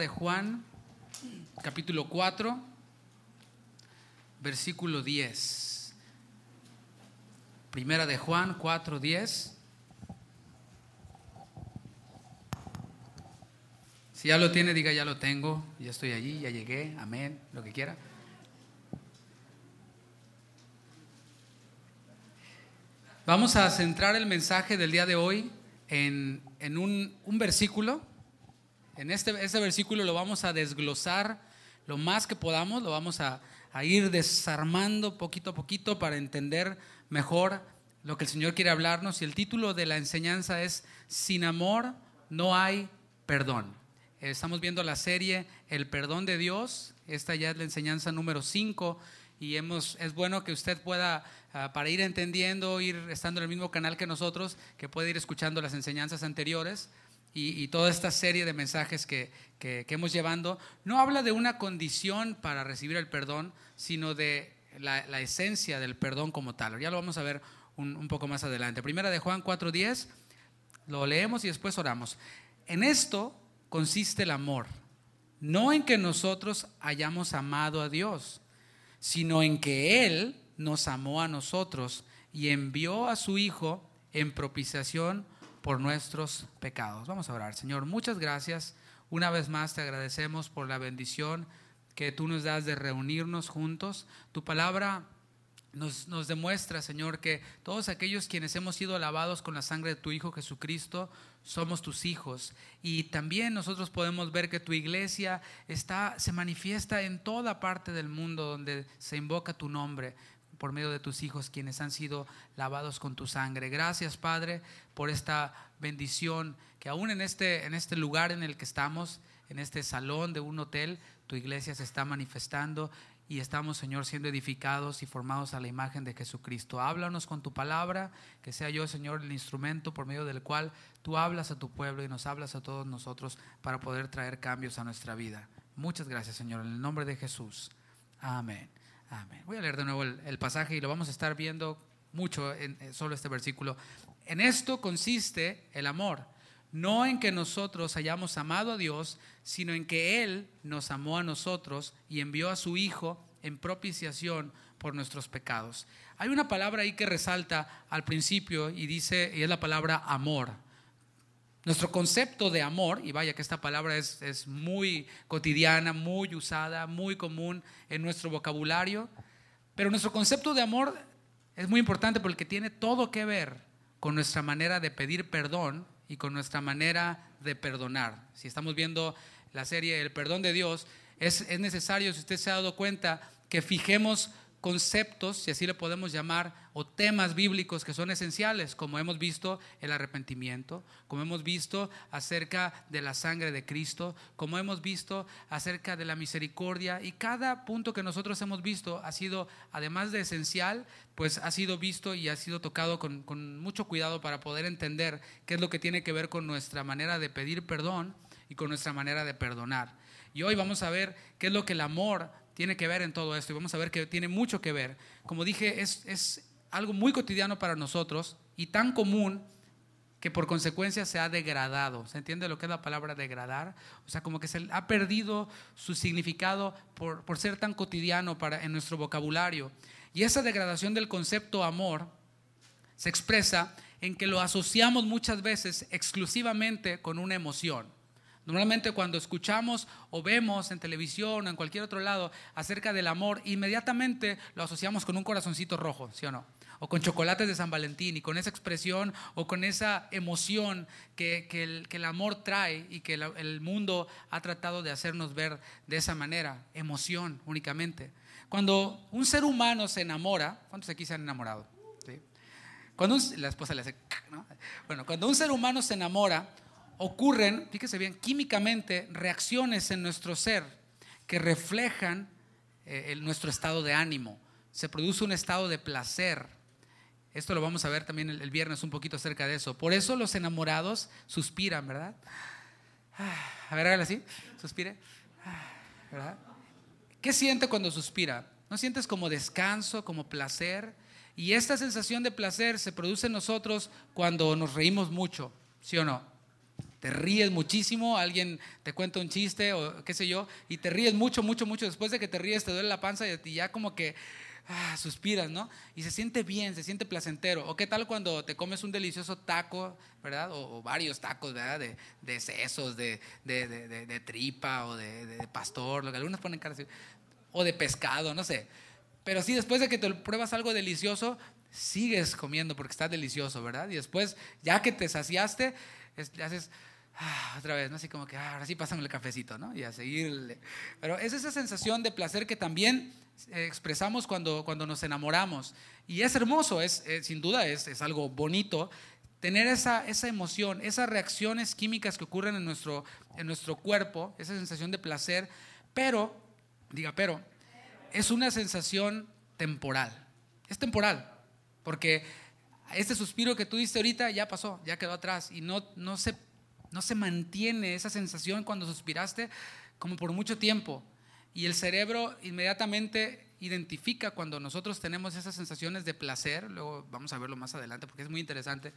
de Juan, capítulo 4, versículo 10. Primera de Juan 4, 10. Si ya lo tiene, diga: ya lo tengo, ya estoy allí, ya llegué, amén, lo que quiera. Vamos a centrar el mensaje del día de hoy en un versículo. En este versículo lo vamos a desglosar lo más que podamos, lo vamos a ir desarmando poquito a poquito para entender mejor lo que el Señor quiere hablarnos. Y el título de la enseñanza es: sin amor no hay perdón. Estamos viendo la serie El Perdón de Dios. Esta ya es la enseñanza número 5. Y es bueno que usted pueda, para ir entendiendo, ir estando en el mismo canal que nosotros, que puede ir escuchando las enseñanzas anteriores y toda esta serie de mensajes que hemos llevando. No habla de una condición para recibir el perdón, sino de la esencia del perdón como tal. Ya lo vamos a ver un poco más adelante. Primera de Juan 4:10, lo leemos y después oramos. En esto consiste el amor, no en que nosotros hayamos amado a Dios, sino en que Él nos amó a nosotros y envió a su Hijo en propiciación por nuestros pecados. Vamos a orar. Señor, muchas gracias. Una vez más te agradecemos por la bendición que tú nos das de reunirnos juntos. Tu palabra nos demuestra, Señor, que todos aquellos quienes hemos sido lavados con la sangre de tu Hijo Jesucristo, somos tus hijos. Y también nosotros podemos ver que tu iglesia se manifiesta en toda parte del mundo donde se invoca tu nombre por medio de tus hijos, quienes han sido lavados con tu sangre. Gracias, Padre, por esta bendición que aún en este lugar en el que estamos, en este salón de un hotel, tu iglesia se está manifestando. Y estamos, Señor, siendo edificados y formados a la imagen de Jesucristo. Háblanos con tu palabra, que sea yo, Señor, el instrumento por medio del cual tú hablas a tu pueblo y nos hablas a todos nosotros para poder traer cambios a nuestra vida. Muchas gracias, Señor, en el nombre de Jesús. Amén. Amén. Voy a leer de nuevo el pasaje y lo vamos a estar viendo mucho en solo este versículo. En esto consiste el amor, no en que nosotros hayamos amado a Dios, sino en que Él nos amó a nosotros y envió a su Hijo en propiciación por nuestros pecados. Hay una palabra ahí que resalta al principio y es la palabra amor. Nuestro concepto de amor, y vaya que esta palabra es muy cotidiana, muy usada, muy común en nuestro vocabulario, pero nuestro concepto de amor es muy importante porque tiene todo que ver con nuestra manera de pedir perdón y con nuestra manera de perdonar. Si estamos viendo la serie El Perdón de Dios, es necesario, si usted se ha dado cuenta, que fijemos conceptos, si así le podemos llamar, o temas bíblicos que son esenciales, como hemos visto el arrepentimiento, como hemos visto acerca de la sangre de Cristo, como hemos visto acerca de la misericordia, y cada punto que nosotros hemos visto ha sido, además de esencial, pues ha sido visto y ha sido tocado con mucho cuidado para poder entender qué es lo que tiene que ver con nuestra manera de pedir perdón y con nuestra manera de perdonar. Y hoy vamos a ver qué es lo que el amor tiene que ver en todo esto, y vamos a ver que tiene mucho que ver. Como dije, es algo muy cotidiano para nosotros y tan común que por consecuencia se ha degradado. ¿Se entiende lo que es la palabra degradar? O sea, como que se ha perdido su significado por ser tan cotidiano en nuestro vocabulario. Y esa degradación del concepto amor se expresa en que lo asociamos muchas veces exclusivamente con una emoción. Normalmente cuando escuchamos o vemos en televisión o en cualquier otro lado acerca del amor, inmediatamente lo asociamos con un corazoncito rojo, ¿sí o no? O con chocolates de San Valentín y con esa expresión o con esa emoción que el amor trae y que el mundo ha tratado de hacernos ver de esa manera, emoción únicamente. Cuando un ser humano se enamora, ¿cuántos aquí se han enamorado? ¿Sí? La esposa le hace, ¿no? Bueno, cuando un ser humano se enamora, ocurren, fíjese bien, químicamente reacciones en nuestro ser que reflejan nuestro estado de ánimo. Se produce un estado de placer. Esto lo vamos a ver también el viernes un poquito acerca de eso. Por eso los enamorados suspiran, ¿verdad? A ver, hágale así, suspire, ¿verdad? ¿Qué siente cuando suspira? ¿No sientes como descanso, como placer? Y esta sensación de placer se produce en nosotros cuando nos reímos mucho, ¿sí o no? te ríes muchísimo, alguien te cuenta un chiste o qué sé yo, y te ríes mucho, mucho, mucho. Después de que te ríes te duele la panza y ya como que suspiras, ¿no? Y se siente bien, se siente placentero. O qué tal cuando te comes un delicioso taco, ¿verdad? O varios tacos, ¿verdad? De sesos, de tripa o de pastor, lo que algunos ponen cara así, o de pescado, no sé. Pero sí, después de que te pruebas algo delicioso, sigues comiendo porque está delicioso, ¿verdad? Y después, ya que te saciaste, haces otra vez, ¿no? Así como que, ahora sí, pásame el cafecito, ¿no? Y a seguirle. Pero es esa sensación de placer que también expresamos cuando nos enamoramos. Y es hermoso, sin duda es algo bonito tener esa emoción, esas reacciones químicas que ocurren en nuestro cuerpo, esa sensación de placer, pero es una sensación temporal. Es temporal, porque este suspiro que tú diste ahorita ya pasó, ya quedó atrás, y no se mantiene esa sensación cuando suspiraste como por mucho tiempo. Y el cerebro inmediatamente identifica cuando nosotros tenemos esas sensaciones de placer, luego vamos a verlo más adelante porque es muy interesante,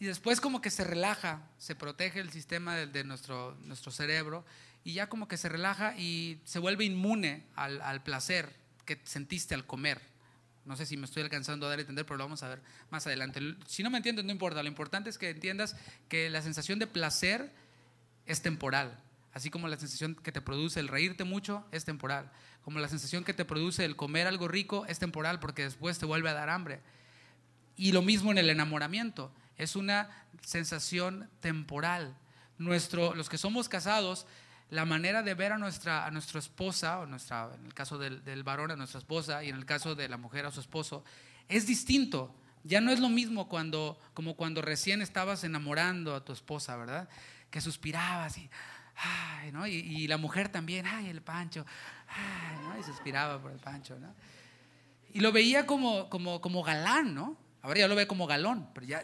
y después como que se relaja, se protege el sistema de nuestro cerebro, y ya como que se relaja y se vuelve inmune al placer que sentiste al comer. No sé si me estoy alcanzando a dar a entender, pero lo vamos a ver más adelante. Si no me entiendes, no importa, lo importante es que entiendas que la sensación de placer es temporal. Así como la sensación que te produce el reírte mucho es temporal, como la sensación que te produce el comer algo rico es temporal, porque después te vuelve a dar hambre. Y lo mismo en el enamoramiento, es una sensación temporal. Los que somos casados, la manera de ver a nuestra esposa, en el caso del varón a nuestra esposa, y en el caso de la mujer a su esposo, es distinto. Ya no es lo mismo como cuando recién estabas enamorando a tu esposa, ¿verdad? Que suspirabas y... Ay, ¿no? Y la mujer también, ay, el Pancho, ay, ¿no? Y suspiraba por el Pancho, ¿no? Y lo veía como galán, ¿no? Ahora ya lo ve como galón, pero ya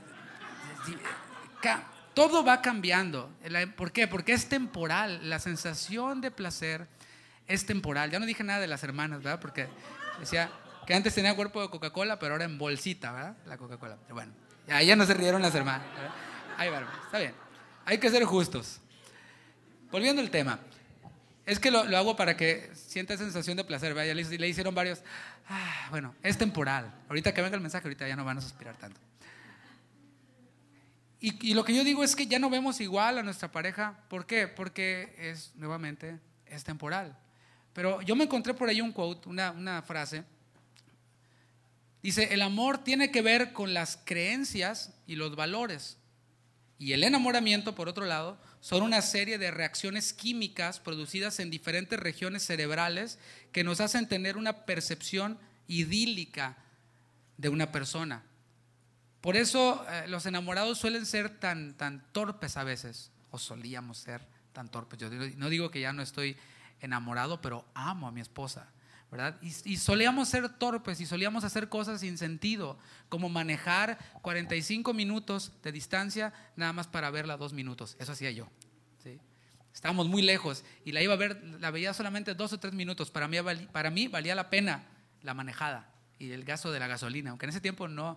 todo va cambiando. ¿Por qué? Porque es temporal, la sensación de placer es temporal. Ya no dije nada de las hermanas, ¿verdad? Porque decía que antes tenía cuerpo de Coca-Cola, pero ahora en bolsita, ¿verdad? La Coca-Cola. Pero bueno, ya no se rieron las hermanas, ¿verdad? Ay, bueno, está bien, hay que ser justos. Volviendo al tema, es que lo hago para que sienta sensación de placer, ¿verdad? Ya le hicieron varios, bueno, es temporal. Ahorita que venga el mensaje, ahorita ya no van a suspirar tanto. Y lo que yo digo es que ya no vemos igual a nuestra pareja. ¿Por qué? Porque nuevamente, es temporal. Pero yo me encontré por ahí un quote, una frase. Dice, el amor tiene que ver con las creencias y los valores. Y el enamoramiento, por otro lado, son una serie de reacciones químicas producidas en diferentes regiones cerebrales que nos hacen tener una percepción idílica de una persona. Por eso los enamorados suelen ser tan torpes a veces, o solíamos ser tan torpes. Yo no digo que ya no estoy enamorado, pero amo a mi esposa, ¿verdad? Y solíamos ser torpes y solíamos hacer cosas sin sentido, como manejar 45 minutos de distancia nada más para verla 2 minutos. Eso hacía yo, ¿sí? Estábamos muy lejos y la iba a ver, la veía solamente 2 o 3 minutos. Para mí valía la pena la manejada y el gasto de la gasolina, aunque en ese tiempo no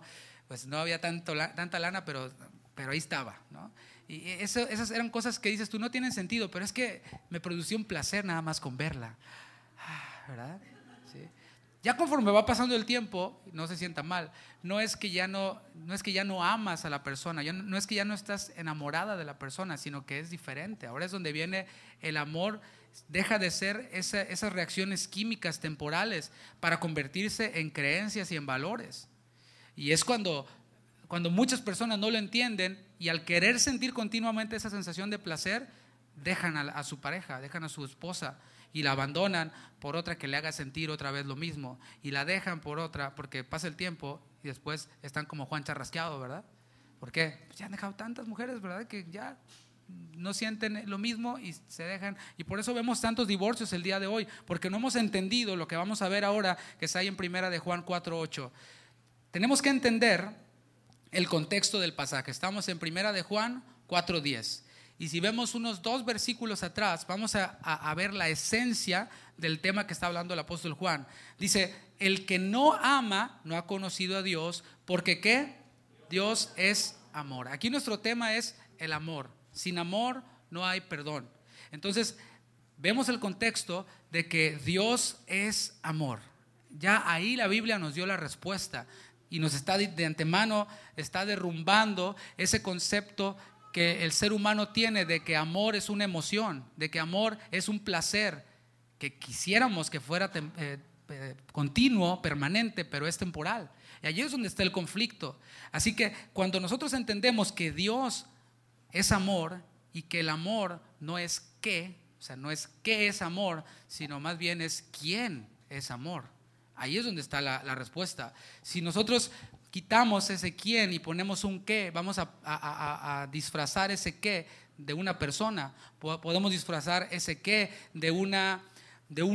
había tanta lana, pero ahí estaba, ¿no? Y esas eran cosas que dices tú, no tienen sentido, pero es que me producía un placer nada más con verla, ¿verdad? Ya conforme va pasando el tiempo, no se sienta mal, no es que ya no amas a la persona, no es que ya no estás enamorada de la persona, sino que es diferente. Ahora es donde viene el amor, deja de ser esas reacciones químicas temporales para convertirse en creencias y en valores. Y es cuando muchas personas no lo entienden, y al querer sentir continuamente esa sensación de placer, dejan a su pareja, dejan a su esposa, y la abandonan por otra que le haga sentir otra vez lo mismo, y la dejan por otra porque pasa el tiempo y después están como Juan Charrasqueado, ¿verdad? ¿Por qué? Pues ya han dejado tantas mujeres, ¿verdad? Que ya no sienten lo mismo y se dejan, y por eso vemos tantos divorcios el día de hoy, porque no hemos entendido lo que vamos a ver ahora que está ahí en Primera de Juan 4:8. Tenemos que entender el contexto del pasaje. Estamos en Primera de Juan 4:10. Y si vemos unos 2 versículos atrás, vamos a ver la esencia del tema que está hablando el apóstol Juan. Dice, el que no ama no ha conocido a Dios, porque ¿qué? Dios es amor. Aquí nuestro tema es el amor, Sin amor no hay perdón. Entonces, vemos el contexto de que Dios es amor. Ya ahí la Biblia nos dio la respuesta y nos está de antemano, está derrumbando ese concepto que el ser humano tiene de que amor es una emoción, de que amor es un placer, que quisiéramos que fuera continuo, permanente, pero es temporal. Y allí es donde está el conflicto. Así que cuando nosotros entendemos que Dios es amor y que el amor no es qué, o sea, no es qué es amor, sino más bien es quién es amor. Ahí es donde está la respuesta. Si nosotros quitamos ese quién y ponemos un qué, vamos a disfrazar ese qué de una persona, podemos disfrazar ese qué de un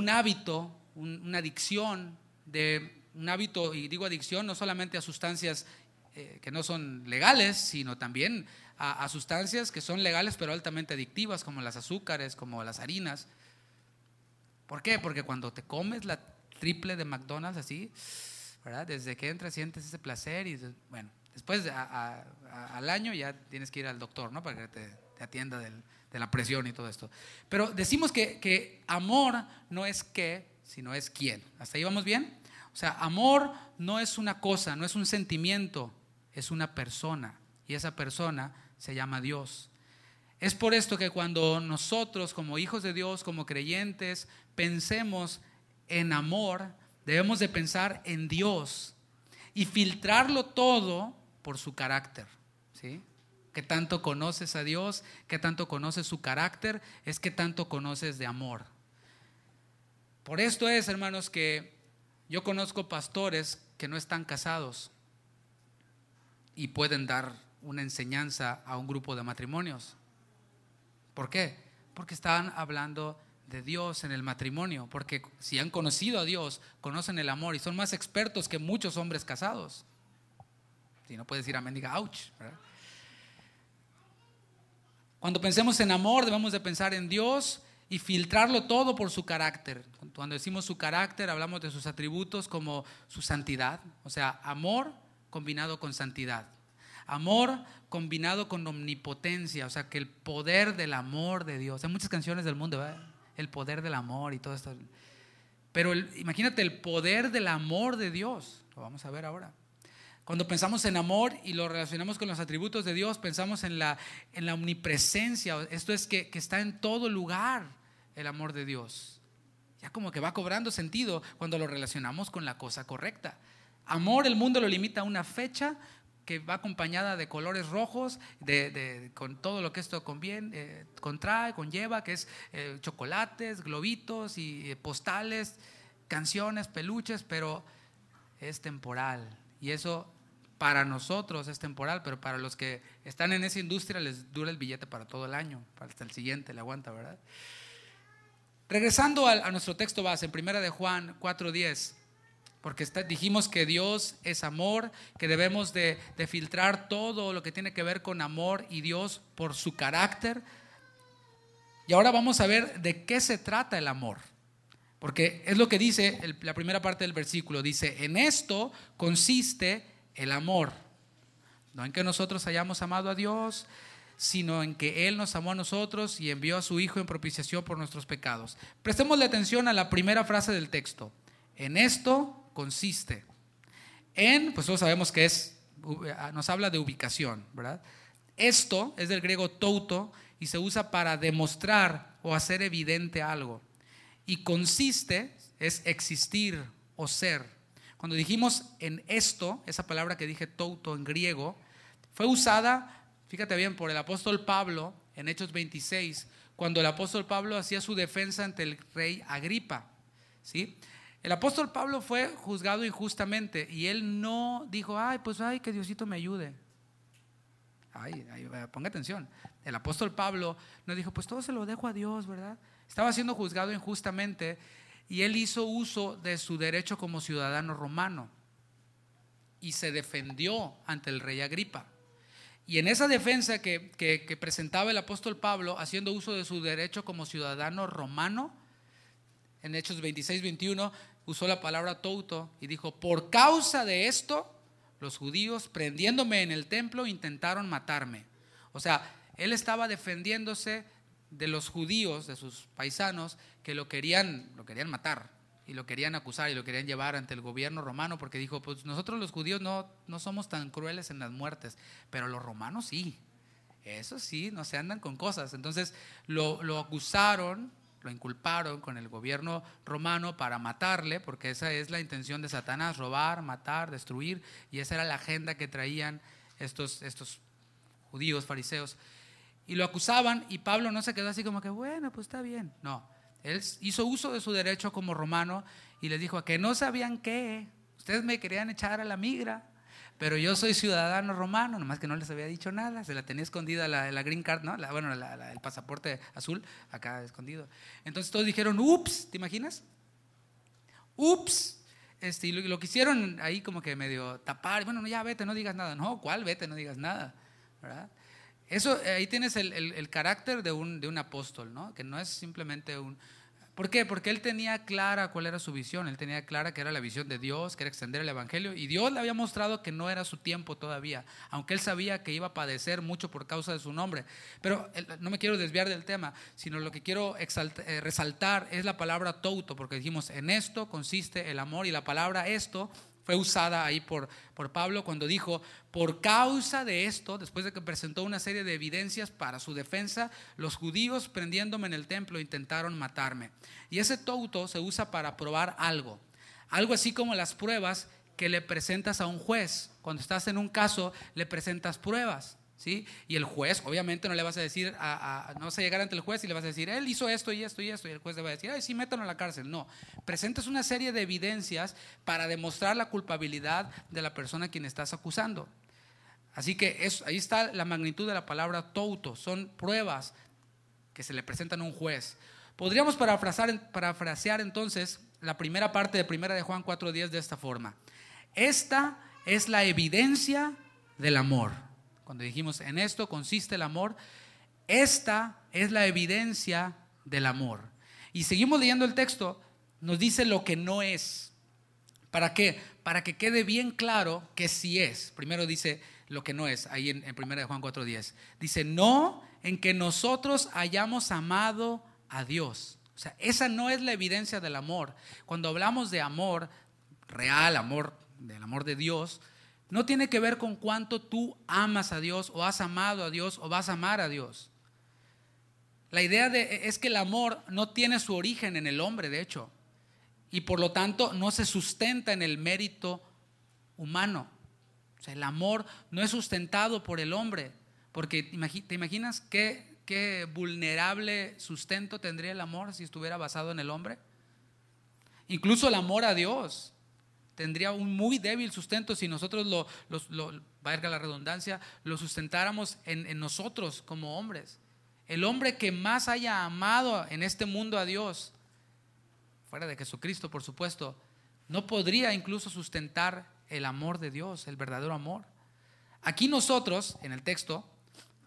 hábito, una adicción, de un hábito, y digo adicción no solamente a sustancias que no son legales, sino también a sustancias que son legales pero altamente adictivas, como las azúcares, como las harinas. ¿Por qué? Porque cuando te comes la triple de McDonald's así, ¿verdad?, desde que entras sientes ese placer y bueno, después al año ya tienes que ir al doctor, ¿no?, para que te atienda de la presión y todo esto. Pero decimos que amor no es qué, sino es quién. ¿Hasta ahí vamos bien? O sea, amor no es una cosa, no es un sentimiento, es una persona, y esa persona se llama Dios. Es por esto que cuando nosotros como hijos de Dios, como creyentes, pensemos en amor, debemos de pensar en Dios y filtrarlo todo por su carácter, ¿sí? ¿Qué tanto conoces a Dios? ¿Qué tanto conoces su carácter? Es que tanto conoces de amor. Por esto es, hermanos, que yo conozco pastores que no están casados y pueden dar una enseñanza a un grupo de matrimonios. ¿Por qué? Porque están hablando de Dios en el matrimonio, porque si han conocido a Dios, conocen el amor y son más expertos que muchos hombres casados. Si no puedes decir amén, diga ouch, ¿verdad? Cuando pensemos en amor, debemos de pensar en Dios y filtrarlo todo por su carácter. Cuando decimos su carácter, hablamos de sus atributos como su santidad, o sea, amor combinado con santidad, amor combinado con omnipotencia, o sea, que el poder del amor de Dios. Hay muchas canciones del mundo, ¿verdad?, el poder del amor y todo esto, pero imagínate el poder del amor de Dios, lo vamos a ver ahora. Cuando pensamos en amor y lo relacionamos con los atributos de Dios, pensamos en la omnipresencia, esto es que está en todo lugar. El amor de Dios ya como que va cobrando sentido cuando lo relacionamos con la cosa correcta. Amor, el mundo lo limita a una fecha que va acompañada de colores rojos, con todo lo que esto conlleva, que es chocolates, globitos y postales, canciones, peluches, pero es temporal. Y eso para nosotros es temporal, pero para los que están en esa industria les dura el billete para todo el año, hasta el siguiente le aguanta, ¿verdad? Regresando a nuestro texto base, en Primera de Juan 4:10, porque dijimos que Dios es amor, que debemos de filtrar todo lo que tiene que ver con amor y Dios por su carácter. Y ahora vamos a ver de qué se trata el amor, porque es lo que dice la primera parte del versículo. Dice: en esto consiste el amor, no en que nosotros hayamos amado a Dios, sino en que Él nos amó a nosotros y envió a su Hijo en propiciación por nuestros pecados. Prestemos la atención a la primera frase del texto: en esto consiste. En, pues todos sabemos que es, nos habla de ubicación, ¿verdad? Esto es del griego touto y se usa para demostrar o hacer evidente algo. Y consiste es existir o ser. Cuando dijimos en esto, esa palabra que dije touto en griego, fue usada, fíjate bien, por el apóstol Pablo en Hechos 26, cuando el apóstol Pablo hacía su defensa ante el rey Agripa, ¿sí? El apóstol Pablo fue juzgado injustamente y él no dijo: ay, que Diosito me ayude. Ponga atención. El apóstol Pablo no dijo: pues todo se lo dejo a Dios, ¿verdad? Estaba siendo juzgado injustamente y él hizo uso de su derecho como ciudadano romano y se defendió ante el rey Agripa. Y en esa defensa que presentaba el apóstol Pablo, haciendo uso de su derecho como ciudadano romano, en Hechos 26:21 usó la palabra touto y dijo: por causa de esto, los judíos, prendiéndome en el templo, intentaron matarme. O sea, Él estaba defendiéndose de los judíos, de sus paisanos, que lo querían matar y lo querían acusar y lo querían llevar ante el gobierno romano, porque dijo, pues nosotros los judíos no somos tan crueles en las muertes, pero los romanos sí, eso sí, no se andan con cosas. Entonces lo acusaron, lo inculparon con el gobierno romano para matarle, porque esa es la intención de Satanás: robar, matar, destruir, y esa era la agenda que traían estos judíos, fariseos. Y lo acusaban, y Pablo no se quedó así como que, bueno, pues está bien. No, él hizo uso de su derecho como romano y les dijo: a que no sabían qué, ustedes me querían echar a la migra, pero yo soy ciudadano romano, nomás que no les había dicho nada, se la tenía escondida la green card, ¿no? El pasaporte azul, acá escondido. Entonces todos dijeron, ups, ¿te imaginas? Ups. Y lo quisieron ahí como que medio tapar, bueno, ya vete, no digas nada. No, ¿cuál vete, no digas nada? ¿Verdad? Eso, ahí tienes el carácter de un apóstol, ¿no? Que no es simplemente un… ¿Por qué? Porque él tenía clara cuál era su visión, él tenía clara que era la visión de Dios, que era extender el evangelio, y Dios le había mostrado que no era su tiempo todavía, aunque él sabía que iba a padecer mucho por causa de su nombre. Pero no me quiero desviar del tema, sino lo que quiero resaltar es la palabra touto, porque dijimos, en esto consiste el amor, y la palabra esto… fue usada ahí por Pablo cuando dijo, por causa de esto, después de que presentó una serie de evidencias para su defensa, los judíos prendiéndome en el templo intentaron matarme. Y ese touto se usa para probar algo así como las pruebas que le presentas a un juez. Cuando estás en un caso, le presentas pruebas, ¿sí? Y el juez, obviamente, no le vas a decir, no vas a llegar ante el juez y le vas a decir, él hizo esto y esto y esto, y el juez le va a decir, ay, sí, métanlo a la cárcel. No, presentas una serie de evidencias para demostrar la culpabilidad de la persona a quien estás acusando. Así que ahí está la magnitud de la palabra touto, son pruebas que se le presentan a un juez. Podríamos parafrasear entonces la primera parte de Primera de Juan 4:10 de esta forma: esta es la evidencia del amor. Cuando dijimos, en esto consiste el amor, esta es la evidencia del amor. Y seguimos leyendo el texto, nos dice lo que no es. ¿Para qué? Para que quede bien claro que sí es. Primero dice lo que no es, ahí en 1 Juan 4:10. Dice, no en que nosotros hayamos amado a Dios. O sea, esa no es la evidencia del amor. Cuando hablamos de amor real, amor del amor de Dios, no tiene que ver con cuánto tú amas a Dios o has amado a Dios o vas a amar a Dios. La idea es que el amor no tiene su origen en el hombre, de hecho, y por lo tanto no se sustenta en el mérito humano. O sea, el amor no es sustentado por el hombre, porque te imaginas qué vulnerable sustento tendría el amor si estuviera basado en el hombre. Incluso el amor a Dios tendría un muy débil sustento si nosotros valga la redundancia, lo sustentáramos en nosotros como hombres. El hombre que más haya amado en este mundo a Dios, fuera de Jesucristo, por supuesto, no podría incluso sustentar el amor de Dios, el verdadero amor. Aquí nosotros, en el texto,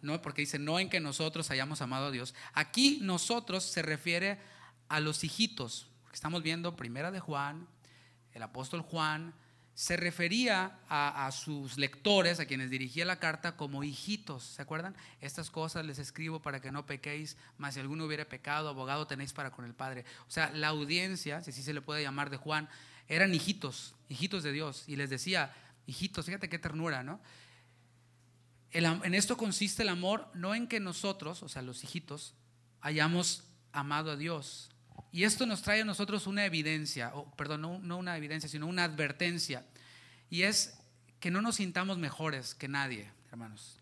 no, porque dice no en que nosotros hayamos amado a Dios, aquí nosotros se refiere a los hijitos, porque estamos viendo Primera de Juan. El apóstol Juan se refería a sus lectores, a quienes dirigía la carta, como hijitos, ¿se acuerdan? Estas cosas les escribo para que no pequéis, mas si alguno hubiere pecado, abogado tenéis para con el Padre. O sea, la audiencia, si así se le puede llamar, de Juan, eran hijitos de Dios, y les decía, hijitos, fíjate qué ternura, ¿no? En esto consiste el amor, no en que nosotros, o sea, los hijitos, hayamos amado a Dios. Y esto nos trae a nosotros una evidencia, no una evidencia, sino una advertencia. Y es que no nos sintamos mejores que nadie, hermanos.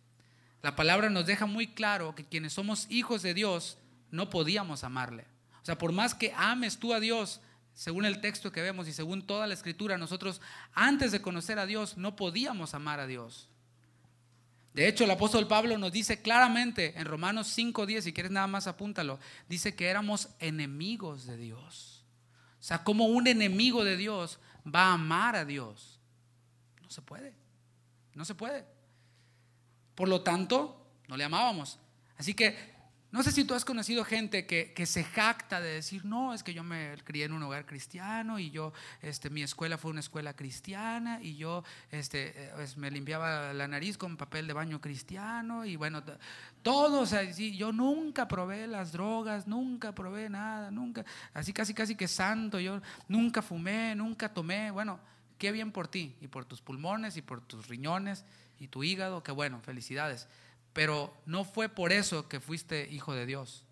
La palabra nos deja muy claro que quienes somos hijos de Dios no podíamos amarle. O sea, por más que ames tú a Dios, según el texto que vemos y según toda la escritura, nosotros antes de conocer a Dios no podíamos amar a Dios. De hecho, el apóstol Pablo nos dice claramente en Romanos 5:10, si quieres nada más apúntalo, dice que éramos enemigos de Dios. O sea, ¿cómo un enemigo de Dios va a amar a Dios? No se puede. Por lo tanto, no le amábamos. Así que No sé si tú has conocido gente que se jacta de decir, no, es que yo me crié en un hogar cristiano y yo, mi escuela fue una escuela cristiana y yo me limpiaba la nariz con papel de baño cristiano y bueno, todos así, yo nunca probé las drogas, nunca probé nada, nunca, así casi que santo, yo nunca fumé, nunca tomé. Bueno, qué bien por ti y por tus pulmones y por tus riñones y tu hígado, qué bueno, felicidades. Pero no fue por eso que fuiste hijo de Dios.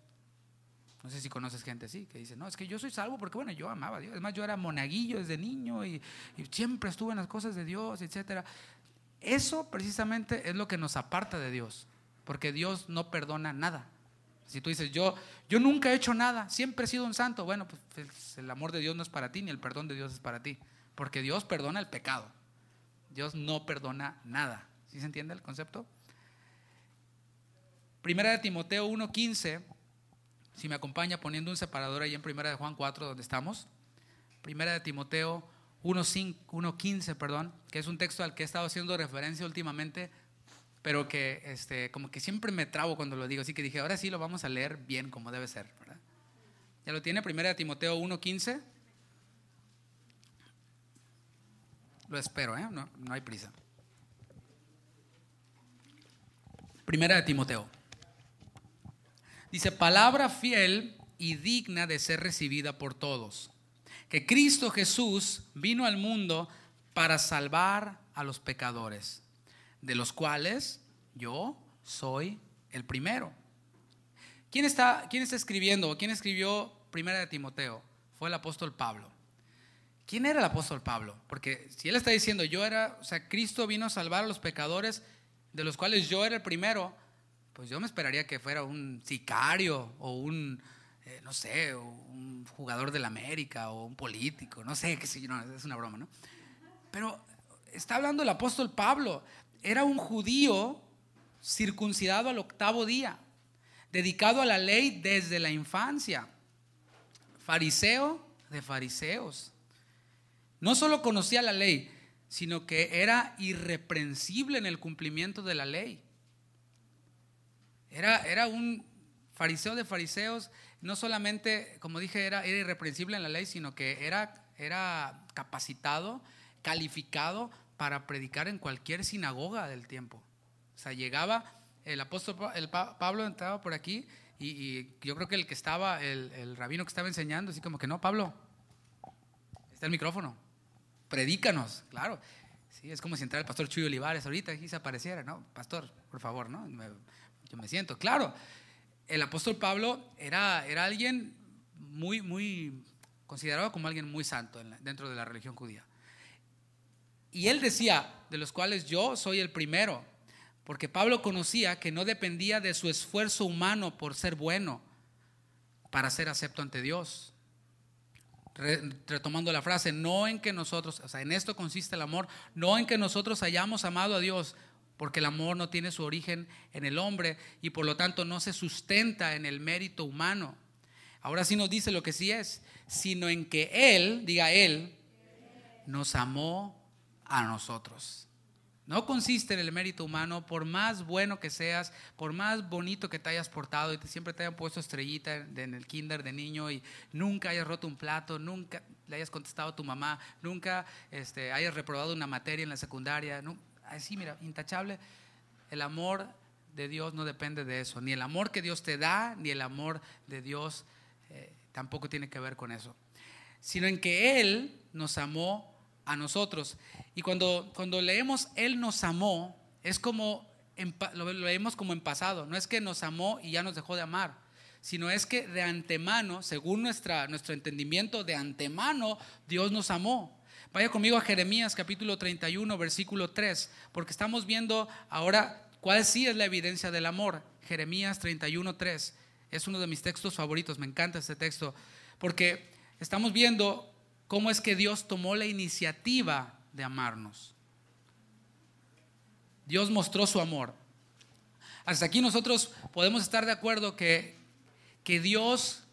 No sé si conoces gente así, que dice, no, es que yo soy salvo porque bueno, yo amaba a Dios. Además yo era monaguillo desde niño y siempre estuve en las cosas de Dios, etc. Eso precisamente es lo que nos aparta de Dios, porque Dios no perdona nada. Si tú dices, yo nunca he hecho nada, siempre he sido un santo. Bueno, pues el amor de Dios no es para ti, ni el perdón de Dios es para ti, porque Dios perdona el pecado. Dios no perdona nada. ¿Sí se entiende el concepto? Primera de Timoteo 1:15, si me acompaña poniendo un separador ahí en Primera de Juan 4 donde estamos. Primera de Timoteo 1:15, perdón, que es un texto al que he estado haciendo referencia últimamente, pero que como que siempre me trabo cuando lo digo, así que dije, ahora sí lo vamos a leer bien como debe ser, ¿verdad? ¿Ya lo tiene? Primera de Timoteo 1:15. Lo espero, ¿eh? No hay prisa. Primera de Timoteo. Dice, palabra fiel y digna de ser recibida por todos, que Cristo Jesús vino al mundo para salvar a los pecadores, de los cuales yo soy el primero. ¿Quién está escribiendo o quién escribió Primera de Timoteo? Fue el apóstol Pablo. ¿Quién era el apóstol Pablo? Porque si él está diciendo, Cristo vino a salvar a los pecadores, de los cuales yo era el primero, pues yo me esperaría que fuera un sicario o un, no sé, un jugador de la América o un político, no sé, qué sé yo, no, es una broma, ¿no? Pero está hablando el apóstol Pablo, era un judío circuncidado al 8º día, dedicado a la ley desde la infancia, fariseo de fariseos. No solo conocía la ley, sino que era irreprensible en el cumplimiento de la ley. Era un fariseo de fariseos, no solamente, como dije, era irreprensible en la ley, sino que era capacitado, calificado para predicar en cualquier sinagoga del tiempo. O sea, llegaba el apóstol Pablo, entraba por aquí y yo creo que el rabino que estaba enseñando, así como que no, Pablo, está el micrófono. Predícanos, claro, sí, es como si entrara el pastor Chuy Olivares ahorita y se apareciera, ¿no? Pastor, por favor, ¿no? Yo me siento, claro. El apóstol Pablo era alguien muy, muy considerado como alguien muy santo dentro de la religión judía. Y él decía, de los cuales yo soy el primero, porque Pablo conocía que no dependía de su esfuerzo humano por ser bueno, para ser acepto ante Dios. Retomando la frase, no en que nosotros, o sea, en esto consiste el amor, no en que nosotros hayamos amado a Dios, porque el amor no tiene su origen en el hombre y por lo tanto no se sustenta en el mérito humano. Ahora sí nos dice lo que sí es, sino en que Él, diga Él, nos amó a nosotros. No consiste en el mérito humano, por más bueno que seas, por más bonito que te hayas portado y siempre te hayan puesto estrellita en el kinder de niño y nunca hayas roto un plato, nunca le hayas contestado a tu mamá, nunca hayas reprobado una materia en la secundaria, no, así mira, intachable. El amor de Dios no depende de eso, ni el amor que Dios te da, ni el amor de Dios tampoco tiene que ver con eso, sino en que Él nos amó a nosotros. Y cuando leemos Él nos amó, es como lo leemos como en pasado. No es que nos amó y ya nos dejó de amar, sino es que de antemano, según nuestro entendimiento, de antemano Dios nos amó. Vaya conmigo a Jeremías capítulo 31 versículo 3, porque estamos viendo ahora cuál sí es la evidencia del amor. Jeremías 31:3 es uno de mis textos favoritos, me encanta este texto, porque estamos viendo cómo es que Dios tomó la iniciativa de amarnos. Dios mostró su amor. Hasta aquí nosotros podemos estar de acuerdo que Dios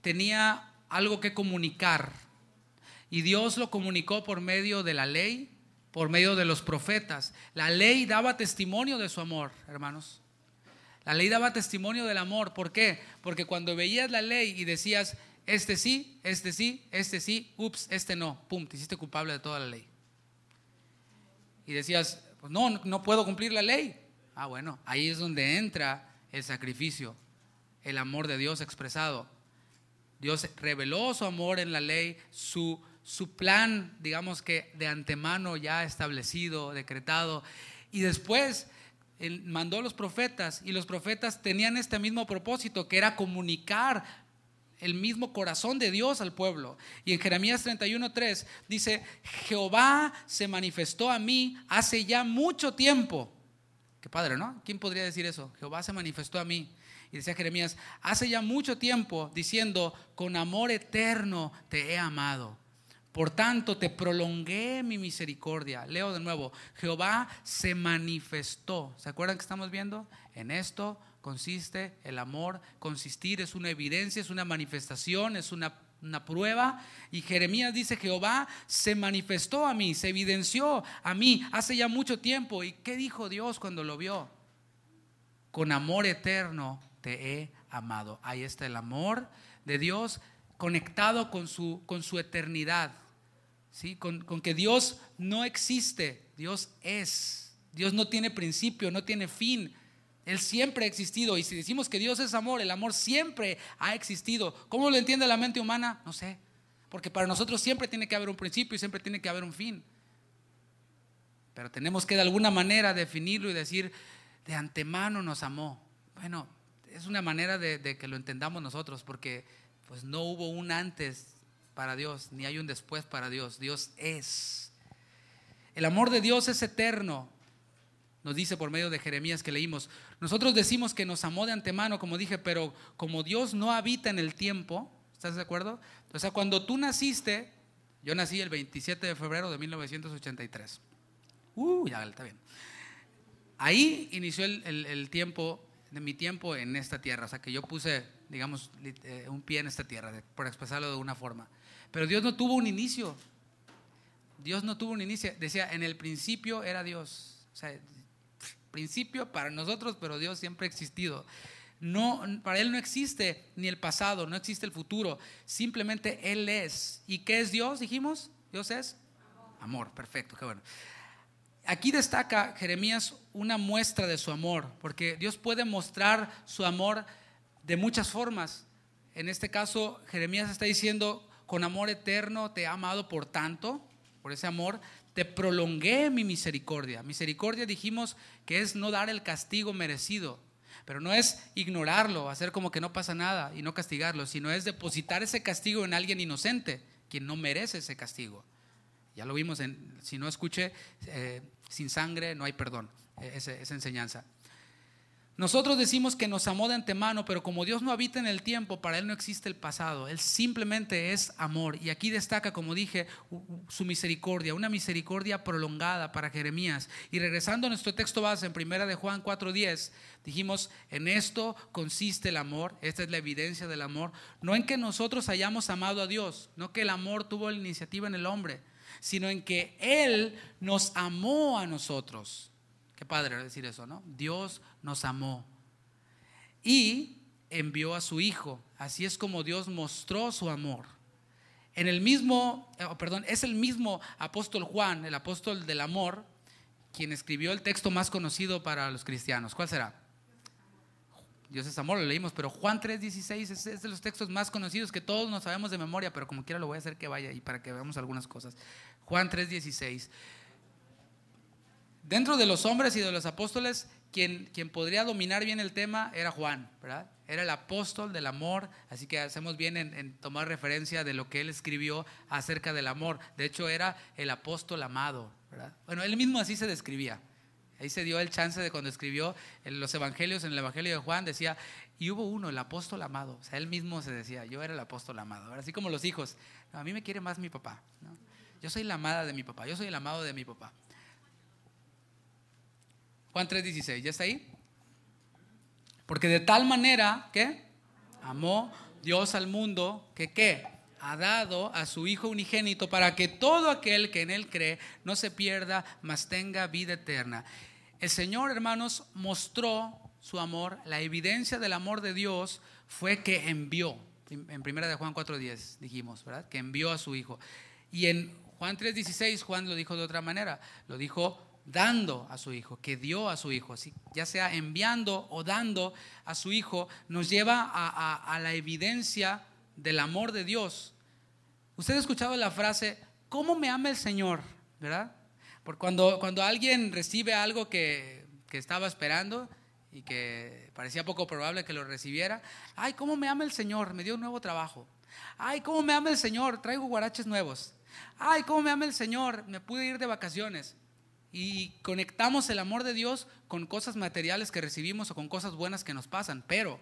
tenía algo que comunicar y Dios lo comunicó por medio de la ley, por medio de los profetas. La ley daba testimonio de su amor, hermanos. La ley daba testimonio del amor. ¿Por qué? Porque cuando veías la ley y decías, este sí, este sí, este sí, ups, este no, pum, te hiciste culpable de toda la ley. Y decías, pues no, no puedo cumplir la ley. Ah, bueno, ahí es donde entra el sacrificio, el amor de Dios expresado. Dios reveló su amor en la ley, su plan, digamos que de antemano ya establecido, decretado. Y después él mandó a los profetas, y los profetas tenían este mismo propósito, que era comunicar el mismo corazón de Dios al pueblo. Y en Jeremías 31:3 dice: Jehová se manifestó a mí hace ya mucho tiempo. Qué padre, ¿no? ¿Quién podría decir eso? Jehová se manifestó a mí. Y decía Jeremías, hace ya mucho tiempo, diciendo, con amor eterno te he amado, por tanto te prolongué mi misericordia. Leo de nuevo, Jehová se manifestó. ¿Se acuerdan que estamos viendo? En esto consiste el amor. Consistir es una evidencia, es una manifestación, es una prueba. Y Jeremías dice, Jehová se manifestó a mí, se evidenció a mí hace ya mucho tiempo. ¿Y qué dijo Dios cuando lo vio? Con amor eterno te he amado. Ahí está el amor de Dios conectado con su eternidad, ¿sí? Con que Dios no existe, Dios es. Dios no tiene principio, no tiene fin. Él siempre ha existido, y si decimos que Dios es amor, el amor siempre ha existido. ¿Cómo lo entiende la mente humana? No sé, porque para nosotros siempre tiene que haber un principio y siempre tiene que haber un fin. Pero tenemos que de alguna manera definirlo y decir, de antemano nos amó. Bueno, es una manera de que lo entendamos nosotros, porque pues no hubo un antes para Dios, ni hay un después para Dios. Dios es. El amor de Dios es eterno. Nos dice por medio de Jeremías que leímos. Nosotros decimos que nos amó de antemano, como dije, pero como Dios no habita en el tiempo, ¿estás de acuerdo? O sea, cuando tú naciste, yo nací el 27 de febrero de 1983. Ya está bien. Ahí inició el tiempo, de mi tiempo en esta tierra. O sea, que yo puse, digamos, un pie en esta tierra, por expresarlo de una forma. Pero Dios no tuvo un inicio. Dios no tuvo un inicio. Decía, en el principio era Dios. O sea, principio para nosotros, pero Dios siempre ha existido. No, para Él no existe ni el pasado, no existe el futuro, simplemente Él es. ¿Y qué es Dios? Dijimos, Dios es amor. Perfecto, qué bueno. Aquí destaca Jeremías una muestra de su amor, porque Dios puede mostrar su amor de muchas formas. En este caso, Jeremías está diciendo, con amor eterno te he amado, por tanto, por ese amor te prolongué mi misericordia. Misericordia dijimos que es no dar el castigo merecido, pero no es ignorarlo, hacer como que no pasa nada y no castigarlo, sino es depositar ese castigo en alguien inocente, quien no merece ese castigo. Ya lo vimos, si no escuché, sin sangre no hay perdón, esa enseñanza. Nosotros decimos que nos amó de antemano, pero como Dios no habita en el tiempo, para Él no existe el pasado. Él simplemente es amor. Y aquí destaca, como dije, su misericordia, una misericordia prolongada para Jeremías. Y regresando a nuestro texto base, en Primera de Juan 4:10, dijimos, en esto consiste el amor. Esta es la evidencia del amor. No en que nosotros hayamos amado a Dios, no que el amor tuvo la iniciativa en el hombre, sino en que Él nos amó a nosotros. Qué padre decir eso, ¿no? Dios nos amó y envió a su Hijo. Así es como Dios mostró su amor. Es el mismo apóstol Juan, el apóstol del amor, quien escribió el texto más conocido para los cristianos. ¿Cuál será? Dios es amor, lo leímos, pero Juan 3:16 es de los textos más conocidos que todos nos sabemos de memoria, pero como quiera lo voy a hacer que vaya y para que veamos algunas cosas. Juan 3:16. Dentro de los hombres y de los apóstoles, quien podría dominar bien el tema era Juan, ¿verdad? Era el apóstol del amor, así que hacemos bien en tomar referencia de lo que él escribió acerca del amor. De hecho, era el apóstol amado, ¿verdad? Bueno, él mismo así se describía. Ahí se dio el chance de cuando escribió los evangelios, en el evangelio de Juan decía, y hubo uno, el apóstol amado. O sea, él mismo se decía, yo era el apóstol amado, ¿verdad? Así como los hijos, no, a mí me quiere más mi papá, ¿no? Yo soy la amada de mi papá, yo soy el amado de mi papá. Juan 3:16, ¿ya está ahí? Porque de tal manera que amó Dios al mundo que ha dado a su Hijo unigénito para que todo aquel que en Él cree no se pierda, mas tenga vida eterna. El Señor, hermanos, mostró su amor, la evidencia del amor de Dios fue que envió, en Primera de Juan 4:10 dijimos, ¿verdad?, que envió a su Hijo. Y en Juan 3:16 Juan lo dijo de otra manera, lo dijo dando a su Hijo, que dio a su Hijo. Así, ya sea enviando o dando a su Hijo, nos lleva a la evidencia del amor de Dios. Usted ha escuchado la frase, ¿cómo me ama el Señor?, ¿verdad? Porque cuando alguien recibe algo que estaba esperando y que parecía poco probable que lo recibiera, ay, cómo me ama el Señor, me dio un nuevo trabajo, ay, cómo me ama el Señor, traigo guaraches nuevos, ay, cómo me ama el Señor, me pude ir de vacaciones. Y conectamos el amor de Dios con cosas materiales que recibimos o con cosas buenas que nos pasan, pero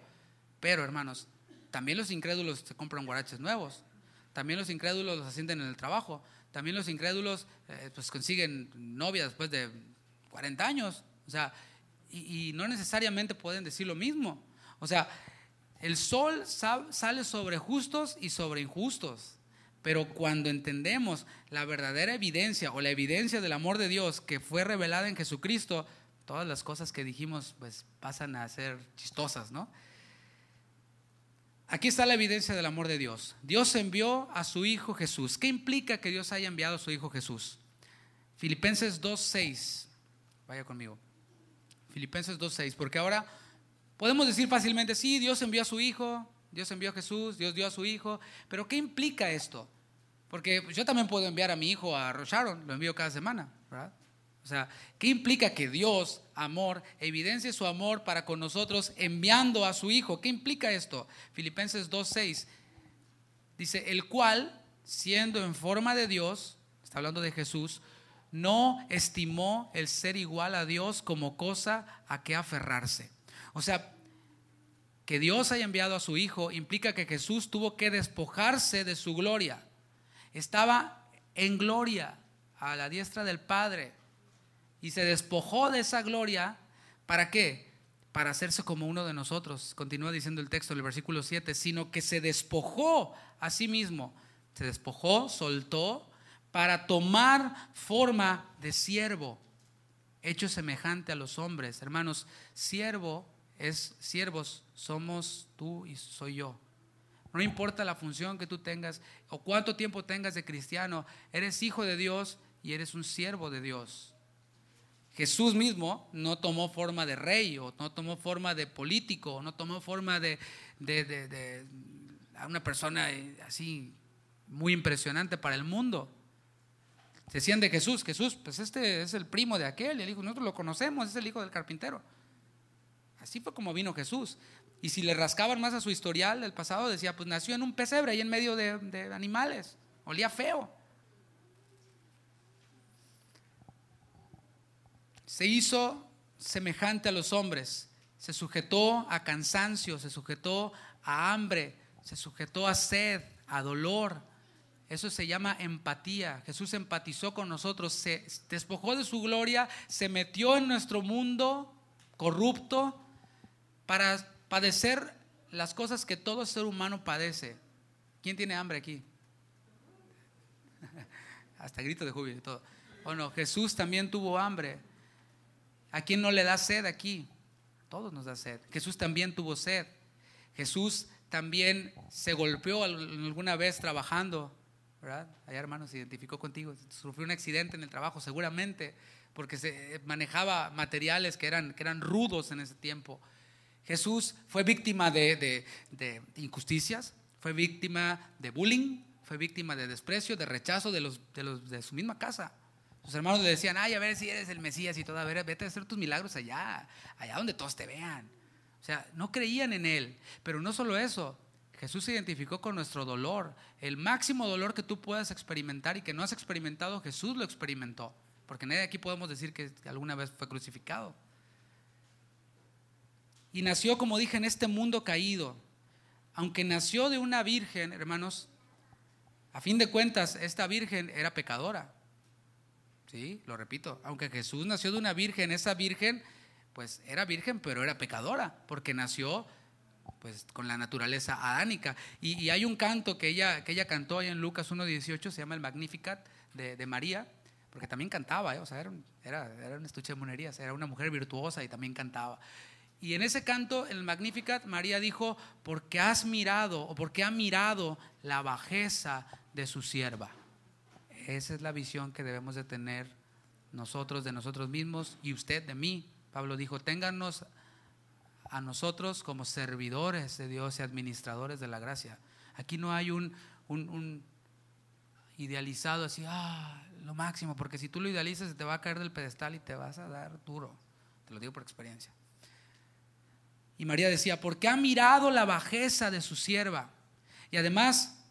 hermanos, también los incrédulos se compran guaraches nuevos, también los incrédulos los ascienden en el trabajo, también los incrédulos pues consiguen novia después de 40 años, o sea, y no necesariamente pueden decir lo mismo. O sea, el sol sale sobre justos y sobre injustos, pero cuando entendemos la verdadera evidencia o la evidencia del amor de Dios que fue revelada en Jesucristo, todas las cosas que dijimos pues pasan a ser chistosas, ¿no? Aquí está la evidencia del amor de Dios. Dios envió a su Hijo Jesús. ¿Qué implica que Dios haya enviado a su Hijo Jesús? Filipenses 2:6, vaya conmigo. Filipenses 2:6, porque ahora podemos decir fácilmente, sí, Dios envió a su Hijo, Dios envió a Jesús, Dios dio a su Hijo, pero ¿qué implica esto? Porque yo también puedo enviar a mi hijo a Rosharon, lo envío cada semana, ¿verdad? O sea, ¿qué implica que Dios, amor, evidencie su amor para con nosotros enviando a su Hijo? ¿Qué implica esto? Filipenses 2:6 dice, el cual, siendo en forma de Dios, está hablando de Jesús, no estimó el ser igual a Dios como cosa a que aferrarse. O sea, que Dios haya enviado a su Hijo implica que Jesús tuvo que despojarse de su gloria. Estaba en gloria a la diestra del Padre y se despojó de esa gloria. ¿Para qué? Para hacerse como uno de nosotros. Continúa diciendo el texto, el versículo 7, sino que se despojó a sí mismo. Se despojó, soltó, para tomar forma de siervo, hecho semejante a los hombres. Hermanos, siervos somos tú y soy yo. No importa la función que tú tengas o cuánto tiempo tengas de cristiano, eres hijo de Dios y eres un siervo de Dios. Jesús mismo no tomó forma de rey, o no tomó forma de político, o no tomó forma de una persona así muy impresionante para el mundo. Se decían de Jesús, pues este es el primo de aquel, y él dijo, nosotros lo conocemos, es el hijo del carpintero. Así fue como vino Jesús. Y si le rascaban más a su historial del pasado, decía, pues nació en un pesebre ahí en medio de animales, olía feo. Se hizo semejante a los hombres, se sujetó a cansancio, se sujetó a hambre, se sujetó a sed, a dolor. Eso se llama empatía. Jesús empatizó con nosotros, se despojó de su gloria, se metió en nuestro mundo corrupto para padecer las cosas que todo ser humano padece. ¿Quién tiene hambre aquí? Hasta grito de júbilo y todo. Bueno, Jesús también tuvo hambre. ¿A quién no le da sed aquí? A todos nos da sed. Jesús también tuvo sed. Jesús también se golpeó alguna vez trabajando, ¿verdad? Allá, hermano, se identificó contigo, sufrió un accidente en el trabajo seguramente porque se manejaba materiales que eran rudos en ese tiempo. Jesús fue víctima de injusticias, fue víctima de bullying, fue víctima de desprecio, de rechazo de su misma casa. Sus hermanos le decían, ay, a ver si eres el Mesías y todo, a ver, vete a hacer tus milagros allá donde todos te vean. O sea, no creían en Él, pero no solo eso, Jesús se identificó con nuestro dolor. El máximo dolor que tú puedas experimentar y que no has experimentado, Jesús lo experimentó. Porque nadie aquí podemos decir que alguna vez fue crucificado. Y nació, como dije, en este mundo caído. Aunque nació de una virgen, hermanos, a fin de cuentas, esta virgen era pecadora. Sí, lo repito, aunque Jesús nació de una virgen, esa virgen, pues era virgen, pero era pecadora, porque nació pues con la naturaleza adánica. Y hay un canto que ella cantó ahí en Lucas 1:18, se llama el Magnificat de María, porque también cantaba, o sea, era un estuche de monerías, era una mujer virtuosa y también cantaba. Y en ese canto, en el Magnificat, María dijo, porque has mirado o porque ha mirado la bajeza de su sierva. Esa es la visión que debemos de tener nosotros de nosotros mismos y usted de mí. Pablo dijo, téngannos a nosotros como servidores de Dios y administradores de la gracia. Aquí no hay un idealizado así, lo máximo, porque si tú lo idealizas se te va a caer del pedestal y te vas a dar duro. Te lo digo por experiencia. Y María decía, porque ha mirado la bajeza de su sierva. Y además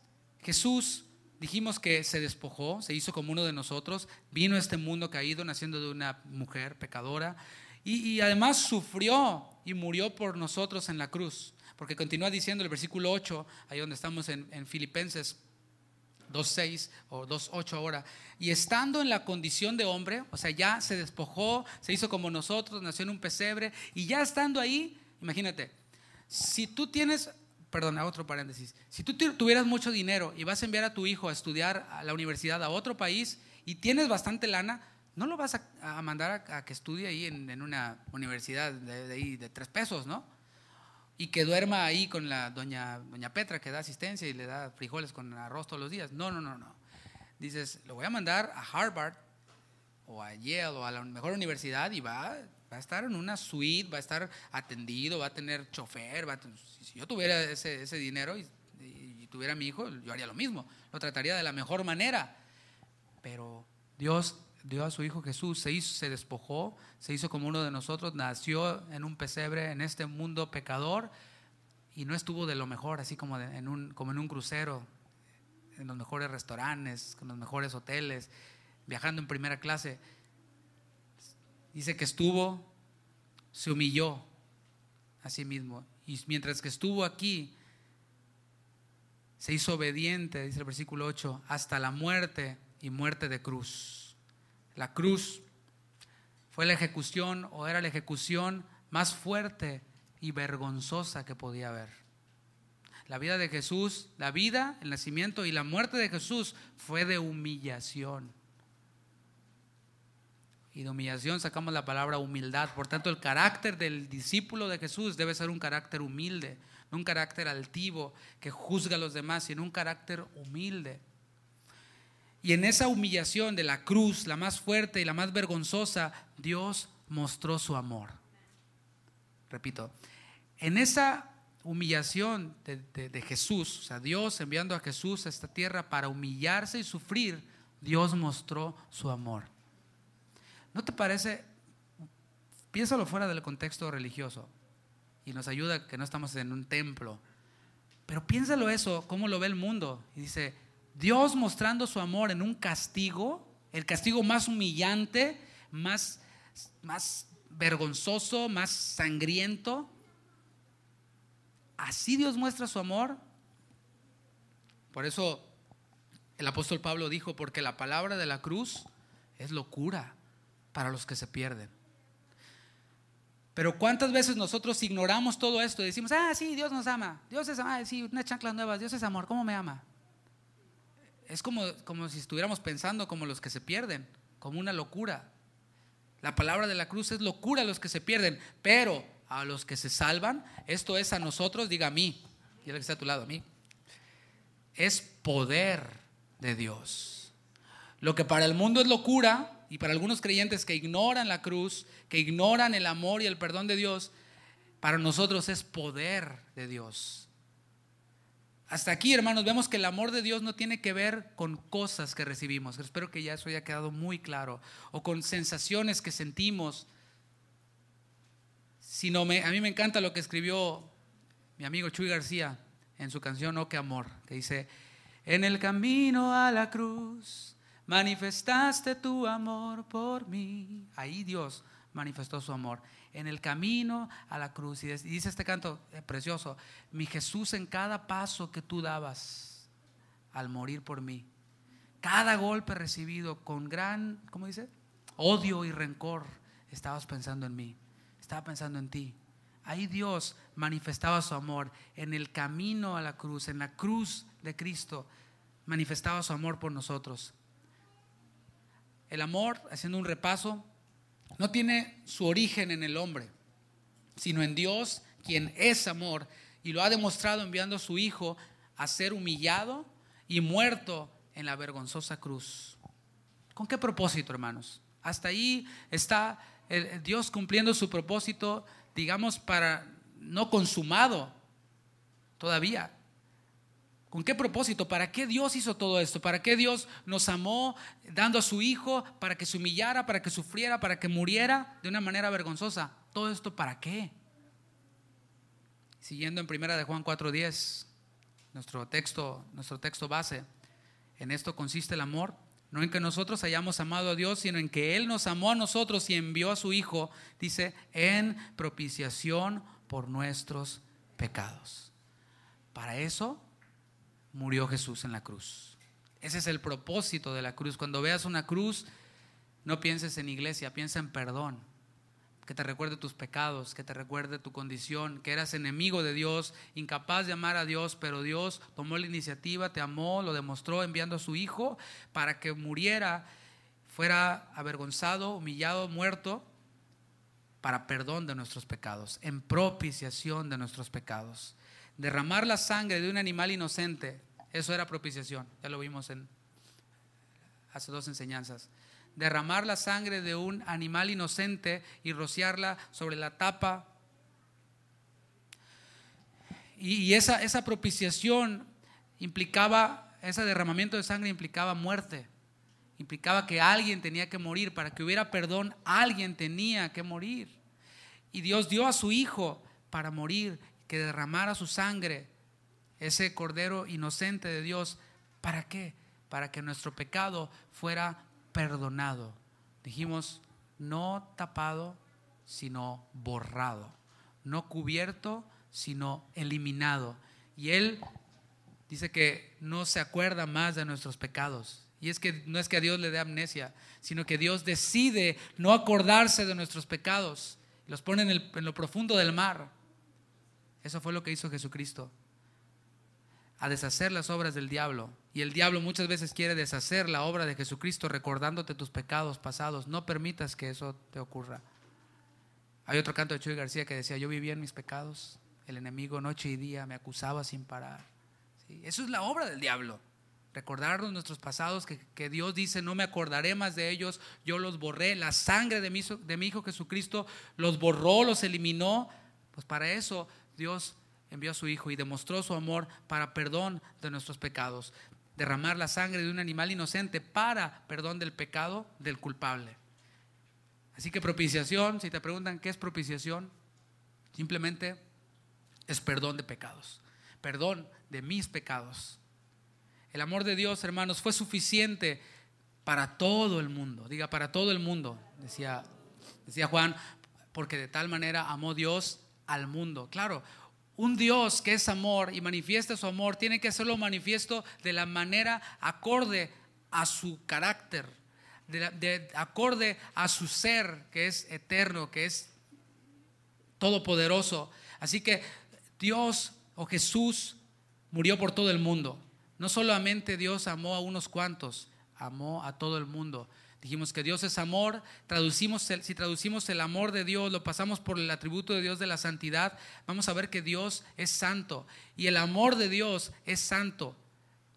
Jesús, dijimos que se despojó, se hizo como uno de nosotros, vino a este mundo caído, naciendo de una mujer pecadora, y además sufrió y murió por nosotros en la cruz. Porque continúa diciendo el versículo 8, ahí donde estamos en Filipenses 2:6 o 2:8 ahora, y estando en la condición de hombre, o sea, ya se despojó, se hizo como nosotros, nació en un pesebre, y ya estando ahí, imagínate, si tú tienes, perdón, otro paréntesis, si tú tuvieras mucho dinero y vas a enviar a tu hijo a estudiar a la universidad a otro país y tienes bastante lana, no lo vas a mandar a que estudie ahí en una universidad de 3 pesos, ¿no? Y que duerma ahí con la doña Petra, que da asistencia y le da frijoles con arroz todos los días. No. Dices, lo voy a mandar a Harvard o a Yale o a la mejor universidad y va a estar en una suite, va a estar atendido, va a tener chofer. Si yo tuviera ese dinero y tuviera a mi hijo, yo haría lo mismo, lo trataría de la mejor manera. Pero Dios dio a su Hijo Jesús, se despojó, se hizo como uno de nosotros, nació en un pesebre, en este mundo pecador, y no estuvo de lo mejor, así como como en un crucero, en los mejores restaurantes, con los mejores hoteles, viajando en primera clase. Dice que estuvo, se humilló a sí mismo. Y mientras que estuvo aquí, se hizo obediente, dice el versículo 8, hasta la muerte y muerte de cruz. La cruz fue la ejecución o era la ejecución más fuerte y vergonzosa que podía haber. La vida de Jesús, la vida, el nacimiento y la muerte de Jesús fue de humillación. Y de humillación sacamos la palabra humildad. Por tanto, el carácter del discípulo de Jesús debe ser un carácter humilde, no un carácter altivo que juzga a los demás, sino un carácter humilde. Y en esa humillación de la cruz, la más fuerte y la más vergonzosa, Dios mostró su amor. Repito, en esa humillación de Jesús, o sea, Dios enviando a Jesús a esta tierra para humillarse y sufrir, Dios mostró su amor. ¿No te parece? Piénsalo fuera del contexto religioso y nos ayuda que no estamos en un templo, pero piénsalo eso, cómo lo ve el mundo, y dice, Dios mostrando su amor en un castigo, el castigo más humillante, más vergonzoso, más sangriento. Así Dios muestra su amor. Por eso el apóstol Pablo dijo, porque la palabra de la cruz es locura para los que se pierden. Pero cuántas veces nosotros ignoramos todo esto y decimos, sí, Dios nos ama, Dios es amor, sí, unas chanclas nuevas, Dios es amor, ¿cómo me ama? Es como si estuviéramos pensando como los que se pierden, como una locura. La palabra de la cruz es locura a los que se pierden, pero a los que se salvan, esto es a nosotros, diga a mí, y el que está a tu lado, a mí, es poder de Dios. Lo que para el mundo es locura, y para algunos creyentes que ignoran la cruz, que ignoran el amor y el perdón de Dios, para nosotros es poder de Dios. Hasta aquí, hermanos, vemos que el amor de Dios no tiene que ver con cosas que recibimos. Espero que ya eso haya quedado muy claro. O con sensaciones que sentimos. Sino a mí me encanta lo que escribió mi amigo Chuy García en su canción Oh, qué amor, que dice, en el camino a la cruz manifestaste tu amor por mí. Ahí Dios manifestó su amor en el camino a la cruz. Y dice este canto precioso, mi Jesús, en cada paso que tú dabas al morir por mí, cada golpe recibido con gran, ¿cómo dice? Odio y rencor, estabas pensando en mí, estaba pensando en ti. Ahí Dios manifestaba su amor en el camino a la cruz, en la cruz de Cristo manifestaba su amor por nosotros. El amor, haciendo un repaso, no tiene su origen en el hombre. sino en Dios, quien es amor, y lo ha demostrado enviando a su Hijo a ser humillado y muerto en la vergonzosa cruz. ¿Con qué propósito, hermanos? Hasta ahí está Dios cumpliendo su propósito, digamos, para no consumado todavía. ¿Con qué propósito? ¿Para qué Dios hizo todo esto? ¿Para qué Dios nos amó dando a su Hijo para que se humillara, para que sufriera, para que muriera de una manera vergonzosa? ¿Todo esto para qué? Siguiendo en Primera de Juan 4:10, nuestro texto base, en esto consiste el amor, no en que nosotros hayamos amado a Dios, sino en que Él nos amó a nosotros y envió a su Hijo, dice, en propiciación por nuestros pecados. Para eso murió Jesús en la cruz. Ese es el propósito de la cruz. Cuando veas una cruz, no pienses en iglesia, piensa en perdón, que te recuerde tus pecados, que te recuerde tu condición, que eras enemigo de Dios, incapaz de amar a Dios, pero Dios tomó la iniciativa, te amó, lo demostró enviando a su Hijo para que muriera, fuera avergonzado, humillado, muerto, para perdón de nuestros pecados, en propiciación de nuestros pecados. Derramar la sangre de un animal inocente, eso era propiciación, ya lo vimos hace dos enseñanzas. Derramar la sangre de un animal inocente y rociarla sobre la tapa. Y esa propiciación implicaba, ese derramamiento de sangre implicaba muerte, implicaba que alguien tenía que morir, para que hubiera perdón, alguien tenía que morir. Y Dios dio a su Hijo para morir, que derramara su sangre, ese cordero inocente de Dios. ¿Para qué? Para que nuestro pecado fuera perdonado. Dijimos, no tapado, sino borrado, no cubierto, sino eliminado. Y Él dice que no se acuerda más de nuestros pecados. Y es que no es que a Dios le dé amnesia, sino que Dios decide no acordarse de nuestros pecados. Los pone en lo profundo del mar. Eso fue lo que hizo Jesucristo, a deshacer las obras del diablo. Y el diablo muchas veces quiere deshacer la obra de Jesucristo recordándote tus pecados pasados. No permitas que eso te ocurra. Hay otro canto de Chuy García que decía, yo vivía en mis pecados, el enemigo noche y día me acusaba sin parar. ¿Sí? Eso es la obra del diablo, recordarnos nuestros pasados, que Dios dice, no me acordaré más de ellos, yo los borré. La sangre de mi Hijo Jesucristo los borró, los eliminó. Pues para eso Dios envió a su Hijo y demostró su amor para perdón de nuestros pecados. Derramar la sangre de un animal inocente para perdón del pecado del culpable. Así que propiciación, si te preguntan qué es propiciación, simplemente es perdón de pecados, perdón de mis pecados. El amor de Dios, hermanos, fue suficiente para todo el mundo. Diga, para todo el mundo, decía Juan, porque de tal manera amó Dios al mundo. Claro, un Dios que es amor y manifiesta su amor tiene que hacerlo manifiesto de la manera acorde a su carácter, acorde a su ser, que es eterno, que es todopoderoso. Así que Dios o Jesús murió por todo el mundo. No solamente Dios amó a unos cuantos, amó a todo el mundo. Dijimos que Dios es amor, si traducimos el amor de Dios, lo pasamos por el atributo de Dios de la santidad, vamos a ver que Dios es santo y el amor de Dios es santo.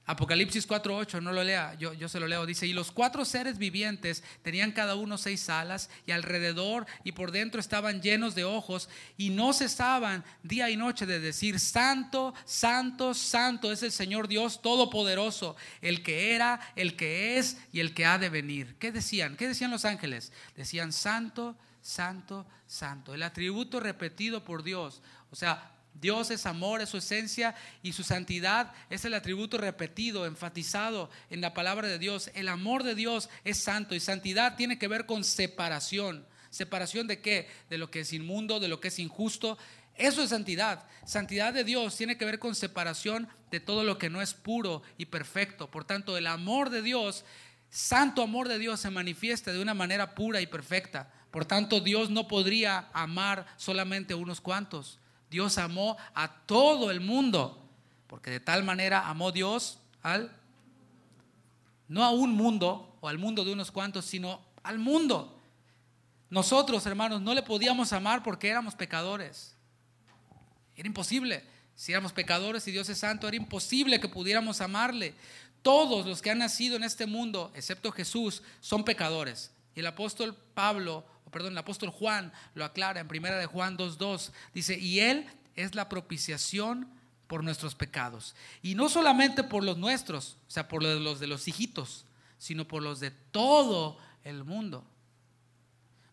Apocalipsis 4:8, no lo lea, yo se lo leo, dice, y los 4 seres vivientes tenían cada uno 6 alas y alrededor y por dentro estaban llenos de ojos y no cesaban día y noche de decir, santo, santo, santo es el Señor Dios todopoderoso, el que era, el que es y el que ha de venir. ¿Qué decían? ¿Qué decían los ángeles? Decían, santo, santo, santo, el atributo repetido por Dios. O sea, Dios es amor, es su esencia, y su santidad es el atributo repetido, enfatizado en la palabra de Dios. El amor de Dios es santo y santidad tiene que ver con separación. ¿Separación de qué? De lo que es inmundo, de lo que es injusto. Eso es santidad. Santidad de Dios tiene que ver con separación de todo lo que no es puro y perfecto. Por tanto, el amor de Dios, santo amor de Dios, se manifiesta de una manera pura y perfecta. Por tanto, Dios no podría amar solamente a unos cuantos. Dios amó a todo el mundo, porque de tal manera amó Dios no a un mundo o al mundo de unos cuantos, sino al mundo. Nosotros, hermanos, no le podíamos amar porque éramos pecadores. Era imposible. Si éramos pecadores y Dios es santo, era imposible que pudiéramos amarle. Todos los que han nacido en este mundo, excepto Jesús, son pecadores. Y el apóstol Juan lo aclara en Primera de Juan 2:2. Dice, y Él es la propiciación por nuestros pecados. Y no solamente por los nuestros, o sea, por los de los hijitos, sino por los de todo el mundo.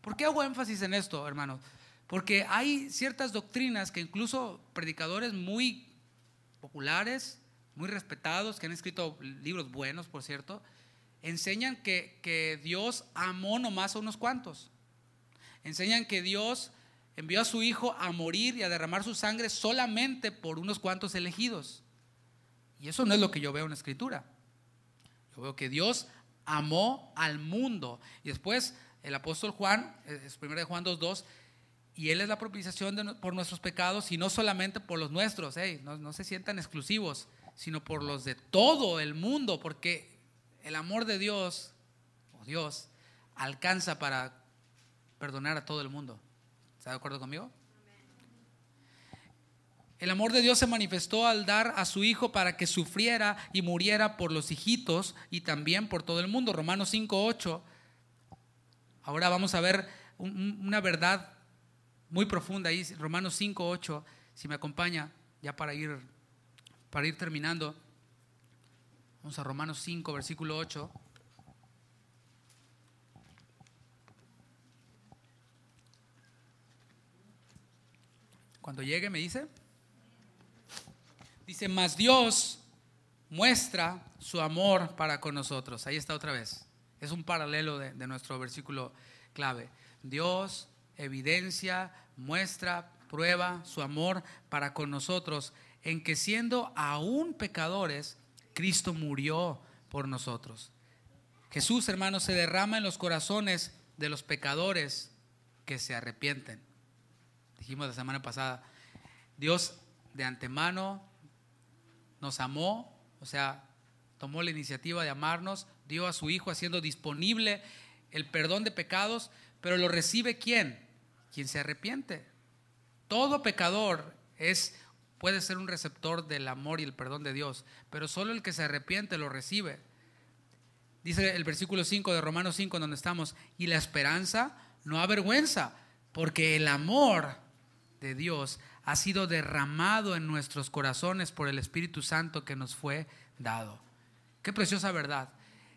¿Por qué hago énfasis en esto, hermanos? Porque hay ciertas doctrinas que incluso predicadores muy populares, muy respetados, que han escrito libros buenos, por cierto, enseñan que Dios amó nomás a unos cuantos. Enseñan que Dios envió a su Hijo a morir y a derramar su sangre solamente por unos cuantos elegidos. Y eso no es lo que yo veo en la Escritura. Yo veo que Dios amó al mundo. Y después el apóstol Juan, es 1 Juan 2:2, y Él es la propiciación por nuestros pecados, y no solamente por los nuestros, no se sientan exclusivos, sino por los de todo el mundo, porque el amor de Dios, o Dios, alcanza para perdonar a todo el mundo. ¿Está de acuerdo conmigo? El amor de Dios se manifestó al dar a su Hijo para que sufriera y muriera por los hijitos y también por todo el mundo. Romanos 5:8. Ahora vamos a ver una verdad muy profunda ahí, Romanos 5:8, si me acompaña, ya para ir terminando. Vamos a Romanos 5, versículo 8. Cuando llegue me dice, mas Dios muestra su amor para con nosotros. Ahí está otra vez, es un paralelo de nuestro versículo clave. Dios evidencia, muestra, prueba su amor para con nosotros, en que siendo aún pecadores, Cristo murió por nosotros. Jesús, hermanos, se derrama en los corazones de los pecadores que se arrepienten. Dijimos la semana pasada, Dios de antemano nos amó, o sea, tomó la iniciativa de amarnos, dio a su Hijo haciendo disponible el perdón de pecados, pero lo recibe ¿quién? Quien se arrepiente. Todo pecador puede ser un receptor del amor y el perdón de Dios, pero solo el que se arrepiente lo recibe. Dice el versículo 5 de Romanos 5, donde estamos, y la esperanza no avergüenza, porque el amor de Dios ha sido derramado en nuestros corazones por el Espíritu Santo que nos fue dado. Qué preciosa verdad.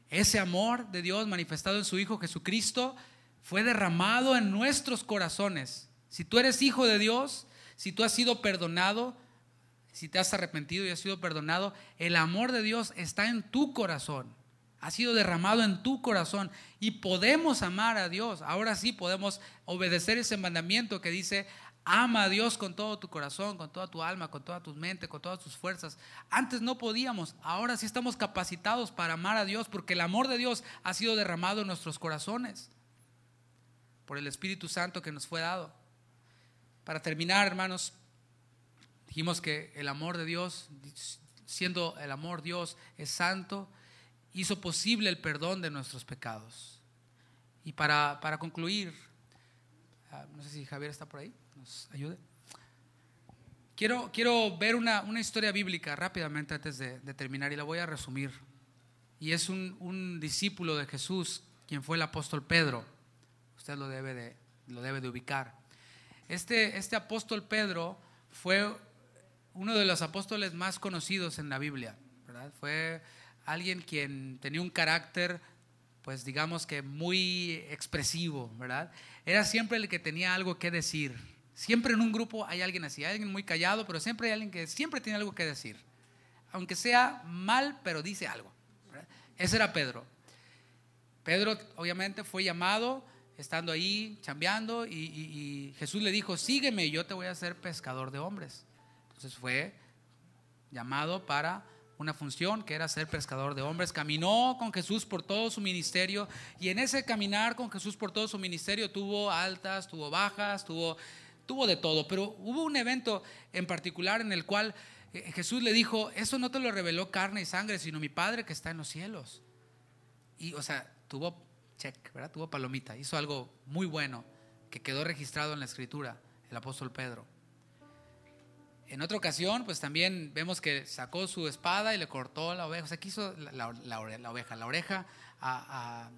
Ese amor de Dios manifestado en su Hijo Jesucristo fue derramado en nuestros corazones. Si tú eres hijo de Dios, si tú has sido perdonado, si te has arrepentido y has sido perdonado, el amor de Dios está en tu corazón, ha sido derramado en tu corazón, y podemos amar a Dios. Ahora sí podemos obedecer ese mandamiento que dice, ama a Dios con todo tu corazón, con toda tu alma, con toda tu mente, con todas tus fuerzas. Antes no podíamos, ahora sí estamos capacitados para amar a Dios, porque el amor de Dios ha sido derramado en nuestros corazones por el Espíritu Santo que nos fue dado. Para terminar, hermanos, dijimos que el amor de Dios, siendo el amor Dios es santo, hizo posible el perdón de nuestros pecados. Y para concluir, no sé si Javier está por ahí, nos ayude. Quiero ver una historia bíblica rápidamente antes de terminar, y la voy a resumir. Y es un discípulo de Jesús, quien fue el apóstol Pedro. Usted lo debe de ubicar. Este apóstol Pedro fue uno de los apóstoles más conocidos en la Biblia, ¿verdad? Fue alguien quien tenía un carácter, pues digamos que muy expresivo, ¿verdad? Era siempre el que tenía algo que decir. Siempre en un grupo hay alguien así, hay alguien muy callado, pero siempre hay alguien que siempre tiene algo que decir. Aunque sea mal, pero dice algo, ¿verdad? Ese era Pedro. Pedro obviamente fue llamado estando ahí chambeando y Jesús le dijo, sígueme, yo te voy a hacer pescador de hombres. Entonces fue llamado para una función que era ser pescador de hombres. Caminó con Jesús por todo su ministerio, y en ese caminar con Jesús por todo su ministerio tuvo altas, tuvo bajas, tuvo de todo. Pero hubo un evento en particular en el cual Jesús le dijo, eso no te lo reveló carne y sangre, sino mi Padre que está en los cielos. Y o sea, tuvo palomita, hizo algo muy bueno. que quedó registrado en la escritura, el apóstol Pedro. En otra ocasión, pues también vemos que sacó su espada y le cortó la oreja, o sea, quiso la oreja a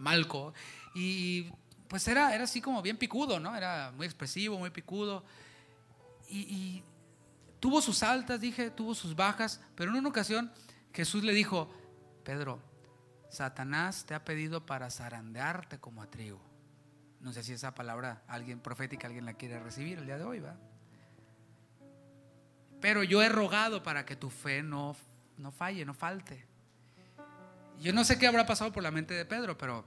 Malco, y pues era así como bien picudo, ¿no? Era muy expresivo, muy picudo, y tuvo sus altas, tuvo sus bajas, pero en una ocasión Jesús le dijo: Pedro, Satanás te ha pedido para zarandearte como a trigo. No sé si esa palabra alguien profética, alguien la quiere recibir el día de hoy, ¿verdad? Pero yo he rogado para que tu fe no falle, no falte. Yo no sé qué habrá pasado por la mente de Pedro, pero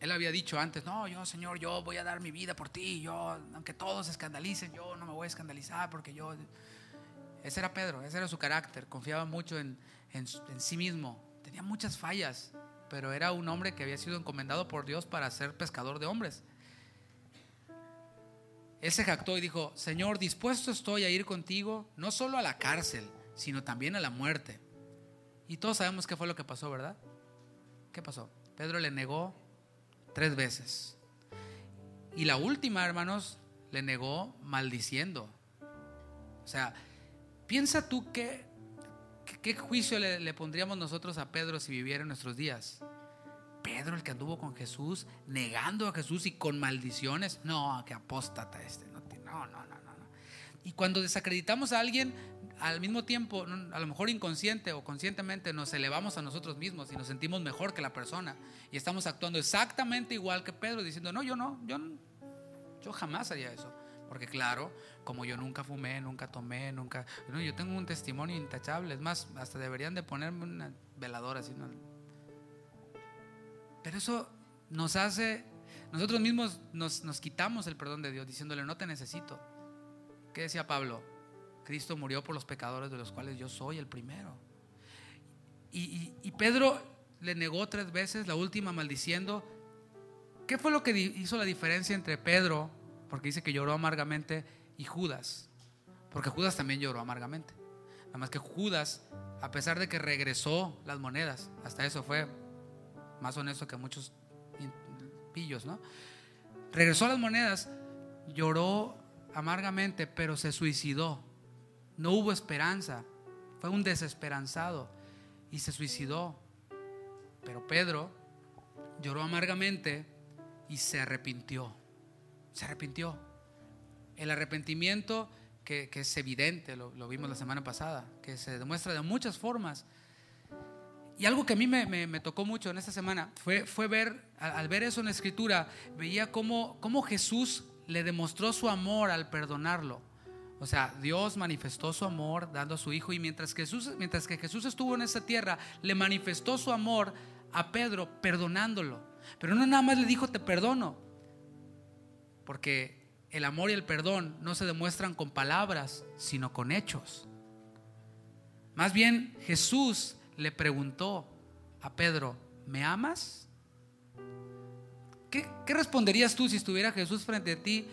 él había dicho antes: no, yo, Señor, yo voy a dar mi vida por ti, yo, aunque todos se escandalicen, yo no me voy a escandalizar, porque yo... Ese era Pedro, ese era su carácter, confiaba mucho en sí mismo, tenía muchas fallas, pero era un hombre que había sido encomendado por Dios para ser pescador de hombres. Él se jactó y dijo: Señor, dispuesto estoy a ir contigo, no solo a la cárcel, sino también a la muerte. Y todos sabemos qué fue lo que pasó, ¿verdad? ¿Qué pasó? Pedro le negó 3 veces. Y la última, hermanos, le negó maldiciendo. O sea, piensa tú qué juicio le pondríamos nosotros a Pedro si viviera en nuestros días. Pedro, el que anduvo con Jesús, negando a Jesús y con maldiciones. No, qué apóstata este. No. Y cuando desacreditamos a alguien, al mismo tiempo, a lo mejor inconsciente o conscientemente, nos elevamos a nosotros mismos y nos sentimos mejor que la persona. Y estamos actuando exactamente igual que Pedro, diciendo: no, yo jamás haría eso. Porque claro, como yo nunca fumé, nunca tomé, nunca... No, yo tengo un testimonio intachable. Es más, hasta deberían de ponerme una veladora así, ¿no? Pero eso nos hace, nosotros mismos nos quitamos el perdón de Dios, diciéndole: no te necesito. ¿Qué decía Pablo? Cristo murió por los pecadores, de los cuales yo soy el primero. Y Pedro le negó 3 veces, la última maldiciendo. ¿Qué fue lo que hizo la diferencia entre Pedro, porque dice que lloró amargamente, y Judas? Porque Judas también lloró amargamente. Nada más que Judas, a pesar de que regresó las monedas, hasta eso fue más honesto que muchos pillos, ¿no? Regresó a las monedas, lloró amargamente, pero se suicidó. No hubo esperanza, fue un desesperanzado y se suicidó. Pero Pedro lloró amargamente y se arrepintió. Se arrepintió. El arrepentimiento que es evidente, lo vimos la semana pasada, que se demuestra de muchas formas. Y algo que a mí me tocó mucho en esta semana fue ver, al ver eso en la escritura, veía cómo Jesús le demostró su amor al perdonarlo. O sea, Dios manifestó su amor dando a su Hijo, y mientras que Jesús estuvo en esta tierra, le manifestó su amor a Pedro perdonándolo. Pero no nada más le dijo: te perdono, porque el amor y el perdón no se demuestran con palabras, sino con hechos. Más bien, Jesús le preguntó a Pedro: ¿me amas? ¿Qué responderías tú si estuviera Jesús frente a ti?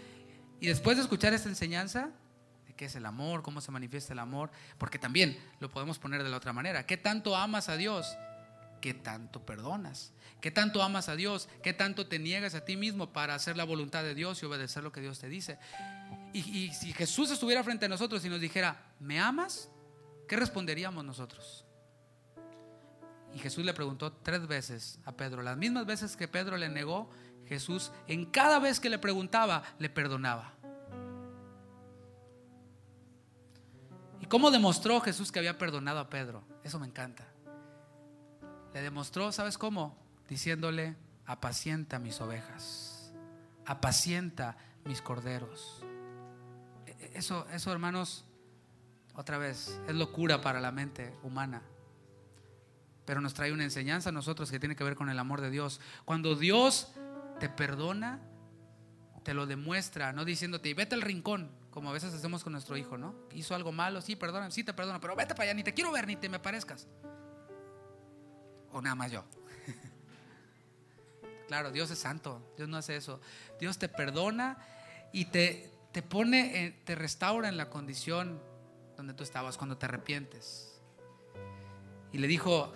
Y después de escuchar esta enseñanza de qué es el amor, cómo se manifiesta el amor, porque también lo podemos poner de la otra manera: ¿qué tanto amas a Dios? ¿Qué tanto perdonas? ¿Qué tanto amas a Dios? ¿Qué tanto te niegas a ti mismo para hacer la voluntad de Dios y obedecer lo que Dios te dice? Y si Jesús estuviera frente a nosotros y nos dijera: ¿me amas?, ¿qué responderíamos nosotros? Y Jesús le preguntó 3 veces a Pedro. Las mismas veces que Pedro le negó, Jesús, en cada vez que le preguntaba, le perdonaba. ¿Y cómo demostró Jesús que había perdonado a Pedro? Eso me encanta. Le demostró, ¿sabes cómo? Diciéndole: apacienta mis ovejas, apacienta mis corderos. Eso, hermanos, otra vez, es locura para la mente humana, pero nos trae una enseñanza a nosotros que tiene que ver con el amor de Dios. Cuando Dios te perdona, te lo demuestra, no diciéndote: vete al rincón, como a veces hacemos con nuestro hijo, ¿no? Hizo algo malo, sí, perdona, sí te perdono, pero vete para allá, ni te quiero ver, ni te me parezcas. O nada más yo. Claro, Dios es santo, Dios no hace eso. Dios te perdona y te pone, te restaura en la condición donde tú estabas cuando te arrepientes. Y le dijo: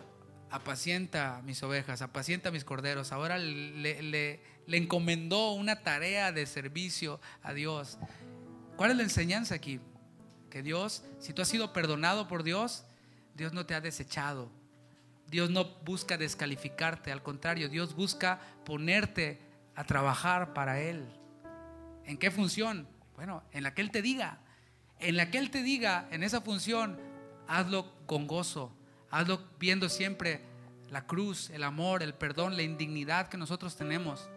apacienta mis ovejas, apacienta mis corderos. Ahora le encomendó una tarea de servicio a Dios. ¿Cuál es la enseñanza aquí? Que Dios, si tú has sido perdonado por Dios, Dios no te ha desechado. Dios no busca descalificarte, al contrario, Dios busca ponerte a trabajar para Él. ¿En qué función? Bueno, en la que Él te diga. En la que Él te diga, en esa función, hazlo con gozo. Hazlo viendo siempre la cruz, el amor, el perdón, la indignidad que nosotros tenemos.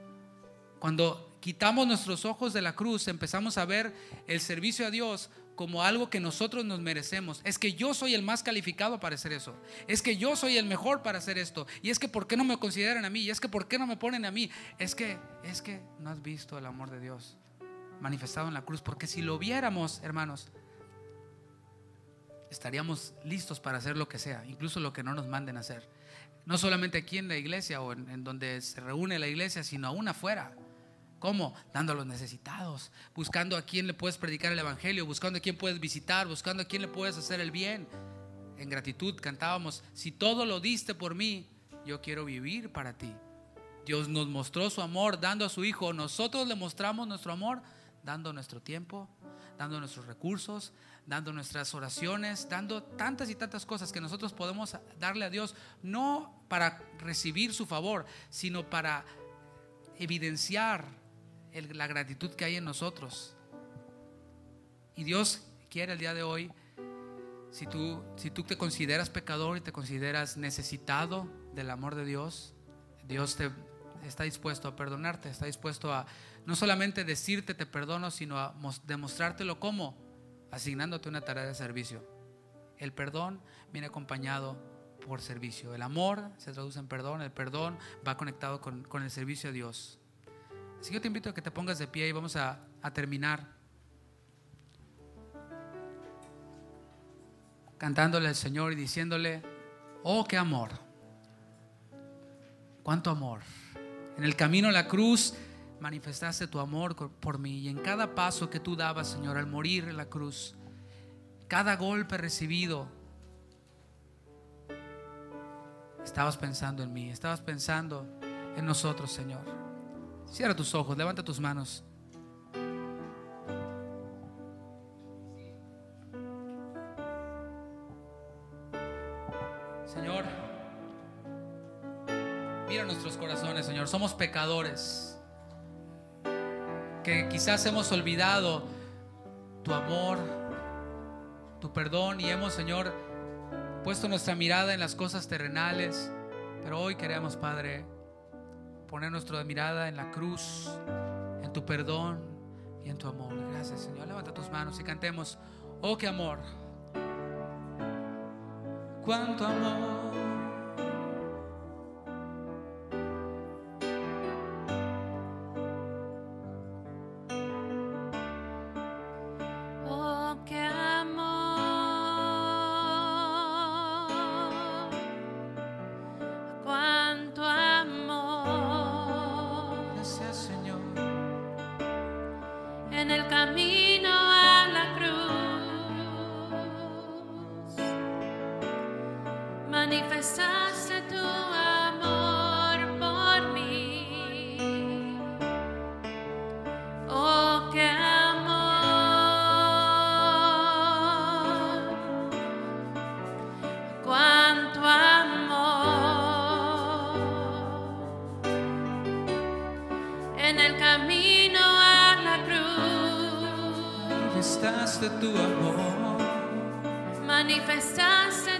Cuando quitamos nuestros ojos de la cruz, empezamos a ver el servicio a Dios como algo que nosotros nos merecemos. Es que yo soy el más calificado para hacer eso. Es que yo soy el mejor para hacer esto. Y es que ¿por qué no me consideran a mí? Y es que ¿por qué no me ponen a mí? Es que no has visto el amor de Dios manifestado en la cruz. Porque si lo viéramos, hermanos, estaríamos listos para hacer lo que sea, incluso lo que no nos manden a hacer. No solamente aquí en la iglesia o en donde se reúne la iglesia, sino aún afuera. ¿Cómo? Dando a los necesitados, buscando a quién le puedes predicar el evangelio, buscando a quién puedes visitar, buscando a quién le puedes hacer el bien. En gratitud cantábamos: si todo lo diste por mí, yo quiero vivir para ti. Dios nos mostró su amor dando a su Hijo. Nosotros le mostramos nuestro amor dando nuestro tiempo, dando nuestros recursos, dando nuestras oraciones, dando tantas y tantas cosas que nosotros podemos darle a Dios, no para recibir su favor, sino para evidenciar la gratitud que hay en nosotros. Y Dios quiere el día de hoy, si tú te consideras pecador y te consideras necesitado del amor de Dios, Dios te está dispuesto a perdonarte, está dispuesto a no solamente decirte te perdono, sino a demostrártelo. ¿Cómo? Asignándote una tarea de servicio. El perdón viene acompañado por servicio. El amor se traduce en perdón, el perdón va conectado con el servicio a Dios. Así que yo te invito a que te pongas de pie y vamos a terminar cantándole al Señor y diciéndole: oh, qué amor, cuánto amor. En el camino a la cruz manifestaste tu amor por mí, y en cada paso que tú dabas, Señor, al morir en la cruz, cada golpe recibido, estabas pensando en mí, estabas pensando en nosotros, Señor. Cierra tus ojos, levanta tus manos. Señor, mira nuestros corazones, Señor. Somos pecadores que quizás hemos olvidado tu amor, tu perdón, y hemos, Señor, puesto nuestra mirada en las cosas terrenales. Pero hoy queremos, Padre, poner nuestra mirada en la cruz, en tu perdón y en tu amor. Gracias, Señor. Levanta tus manos y cantemos: oh, qué amor, cuánto amor. Manifestaste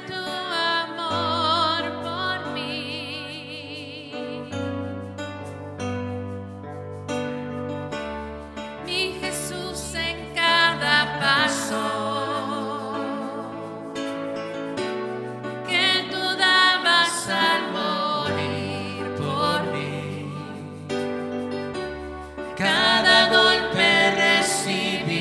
tu amor por mí. Mi Jesús, en cada paso que tú dabas al morir por mí, cada golpe recibido.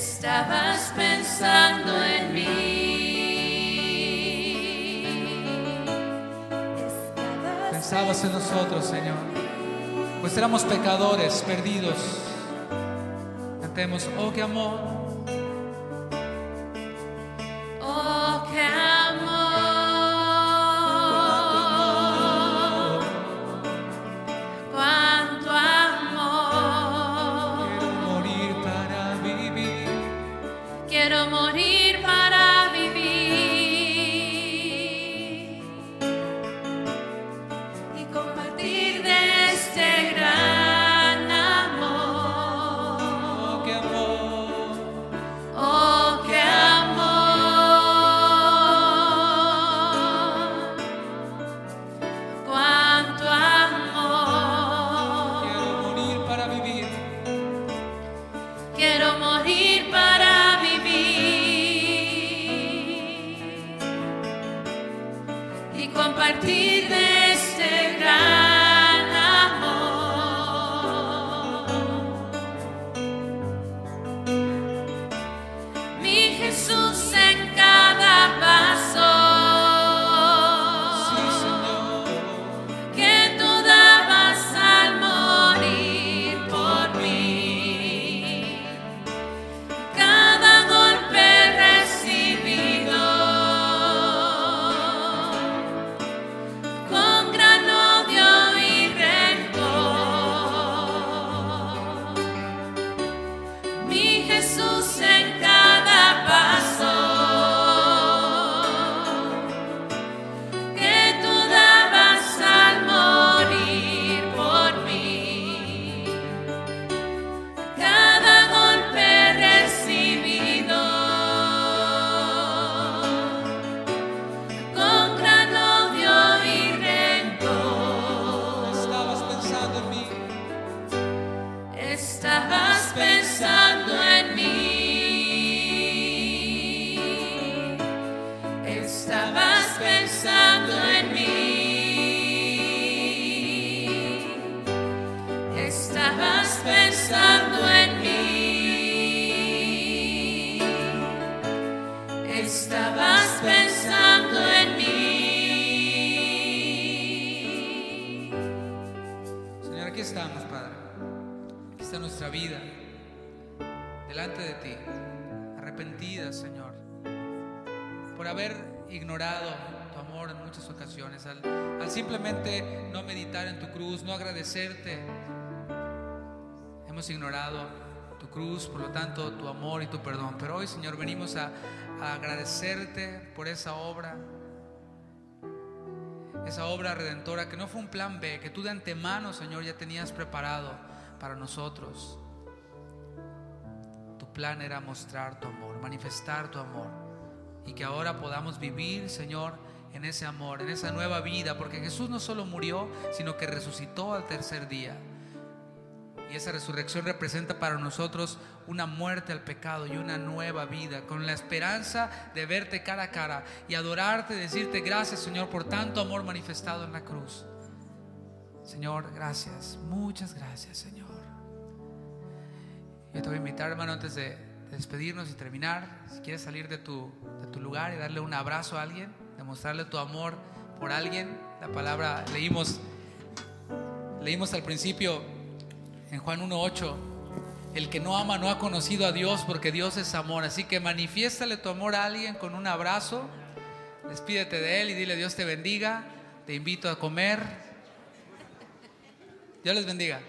Estabas pensando en mí. Pensabas en nosotros, Señor. Pues éramos pecadores, perdidos. Cantemos, oh, qué amor. Oh, qué amor. Cuánto amor. Quiero morir para vivir. Quiero morir para vivir. Y compartir de este gran amor. Oh, qué amor. Oh, qué amor. Cuánto amor. Quiero morir para vivir. Quiero morir para vivir y compartir de este gran amor. Mi Jesús en cada paso. Sí, Señor. Que tú dabas al morir por mí, cada golpe recibido con gran odio y rencor, mi Jesús en cada paso que tú dabas al morir por mí, cada golpe recibido con gran odio y rencor, Estabas pensando en mí. Estabas pensando en mí. Estabas pensando en mí. Estabas pensando en mí. Estabas pensando en mí. Señor, aquí estamos, Padre. Aquí está nuestra vida delante de ti, arrepentida, Señor, por haber ignorado tu amor en muchas ocasiones, al simplemente no meditar en tu cruz, no agradecerte. Hemos ignorado tu cruz, por lo tanto tu amor y tu perdón. Pero hoy, Señor, venimos a agradecerte por esa obra redentora que no fue un plan B, que tú de antemano, Señor, ya tenías preparado para nosotros. Tu plan era mostrar tu amor, manifestar tu amor, y que ahora podamos vivir, Señor, en ese amor, en esa nueva vida, porque Jesús no solo murió, sino que resucitó al tercer día. Y esa resurrección representa para nosotros una muerte al pecado y una nueva vida, con la esperanza de verte cara a cara y adorarte, decirte gracias, Señor, por tanto amor manifestado en la cruz. Señor, gracias, muchas gracias, Señor. Yo te voy a invitar, hermano, antes de despedirnos y terminar, si quieres salir de tu lugar y darle un abrazo a alguien, demostrarle tu amor por alguien. La palabra leímos al principio en Juan 1:8, el que no ama no ha conocido a Dios, porque Dios es amor. Así que manifiéstale tu amor a alguien con un abrazo, despídete de él y dile: Dios te bendiga, te invito a comer. Dios les bendiga.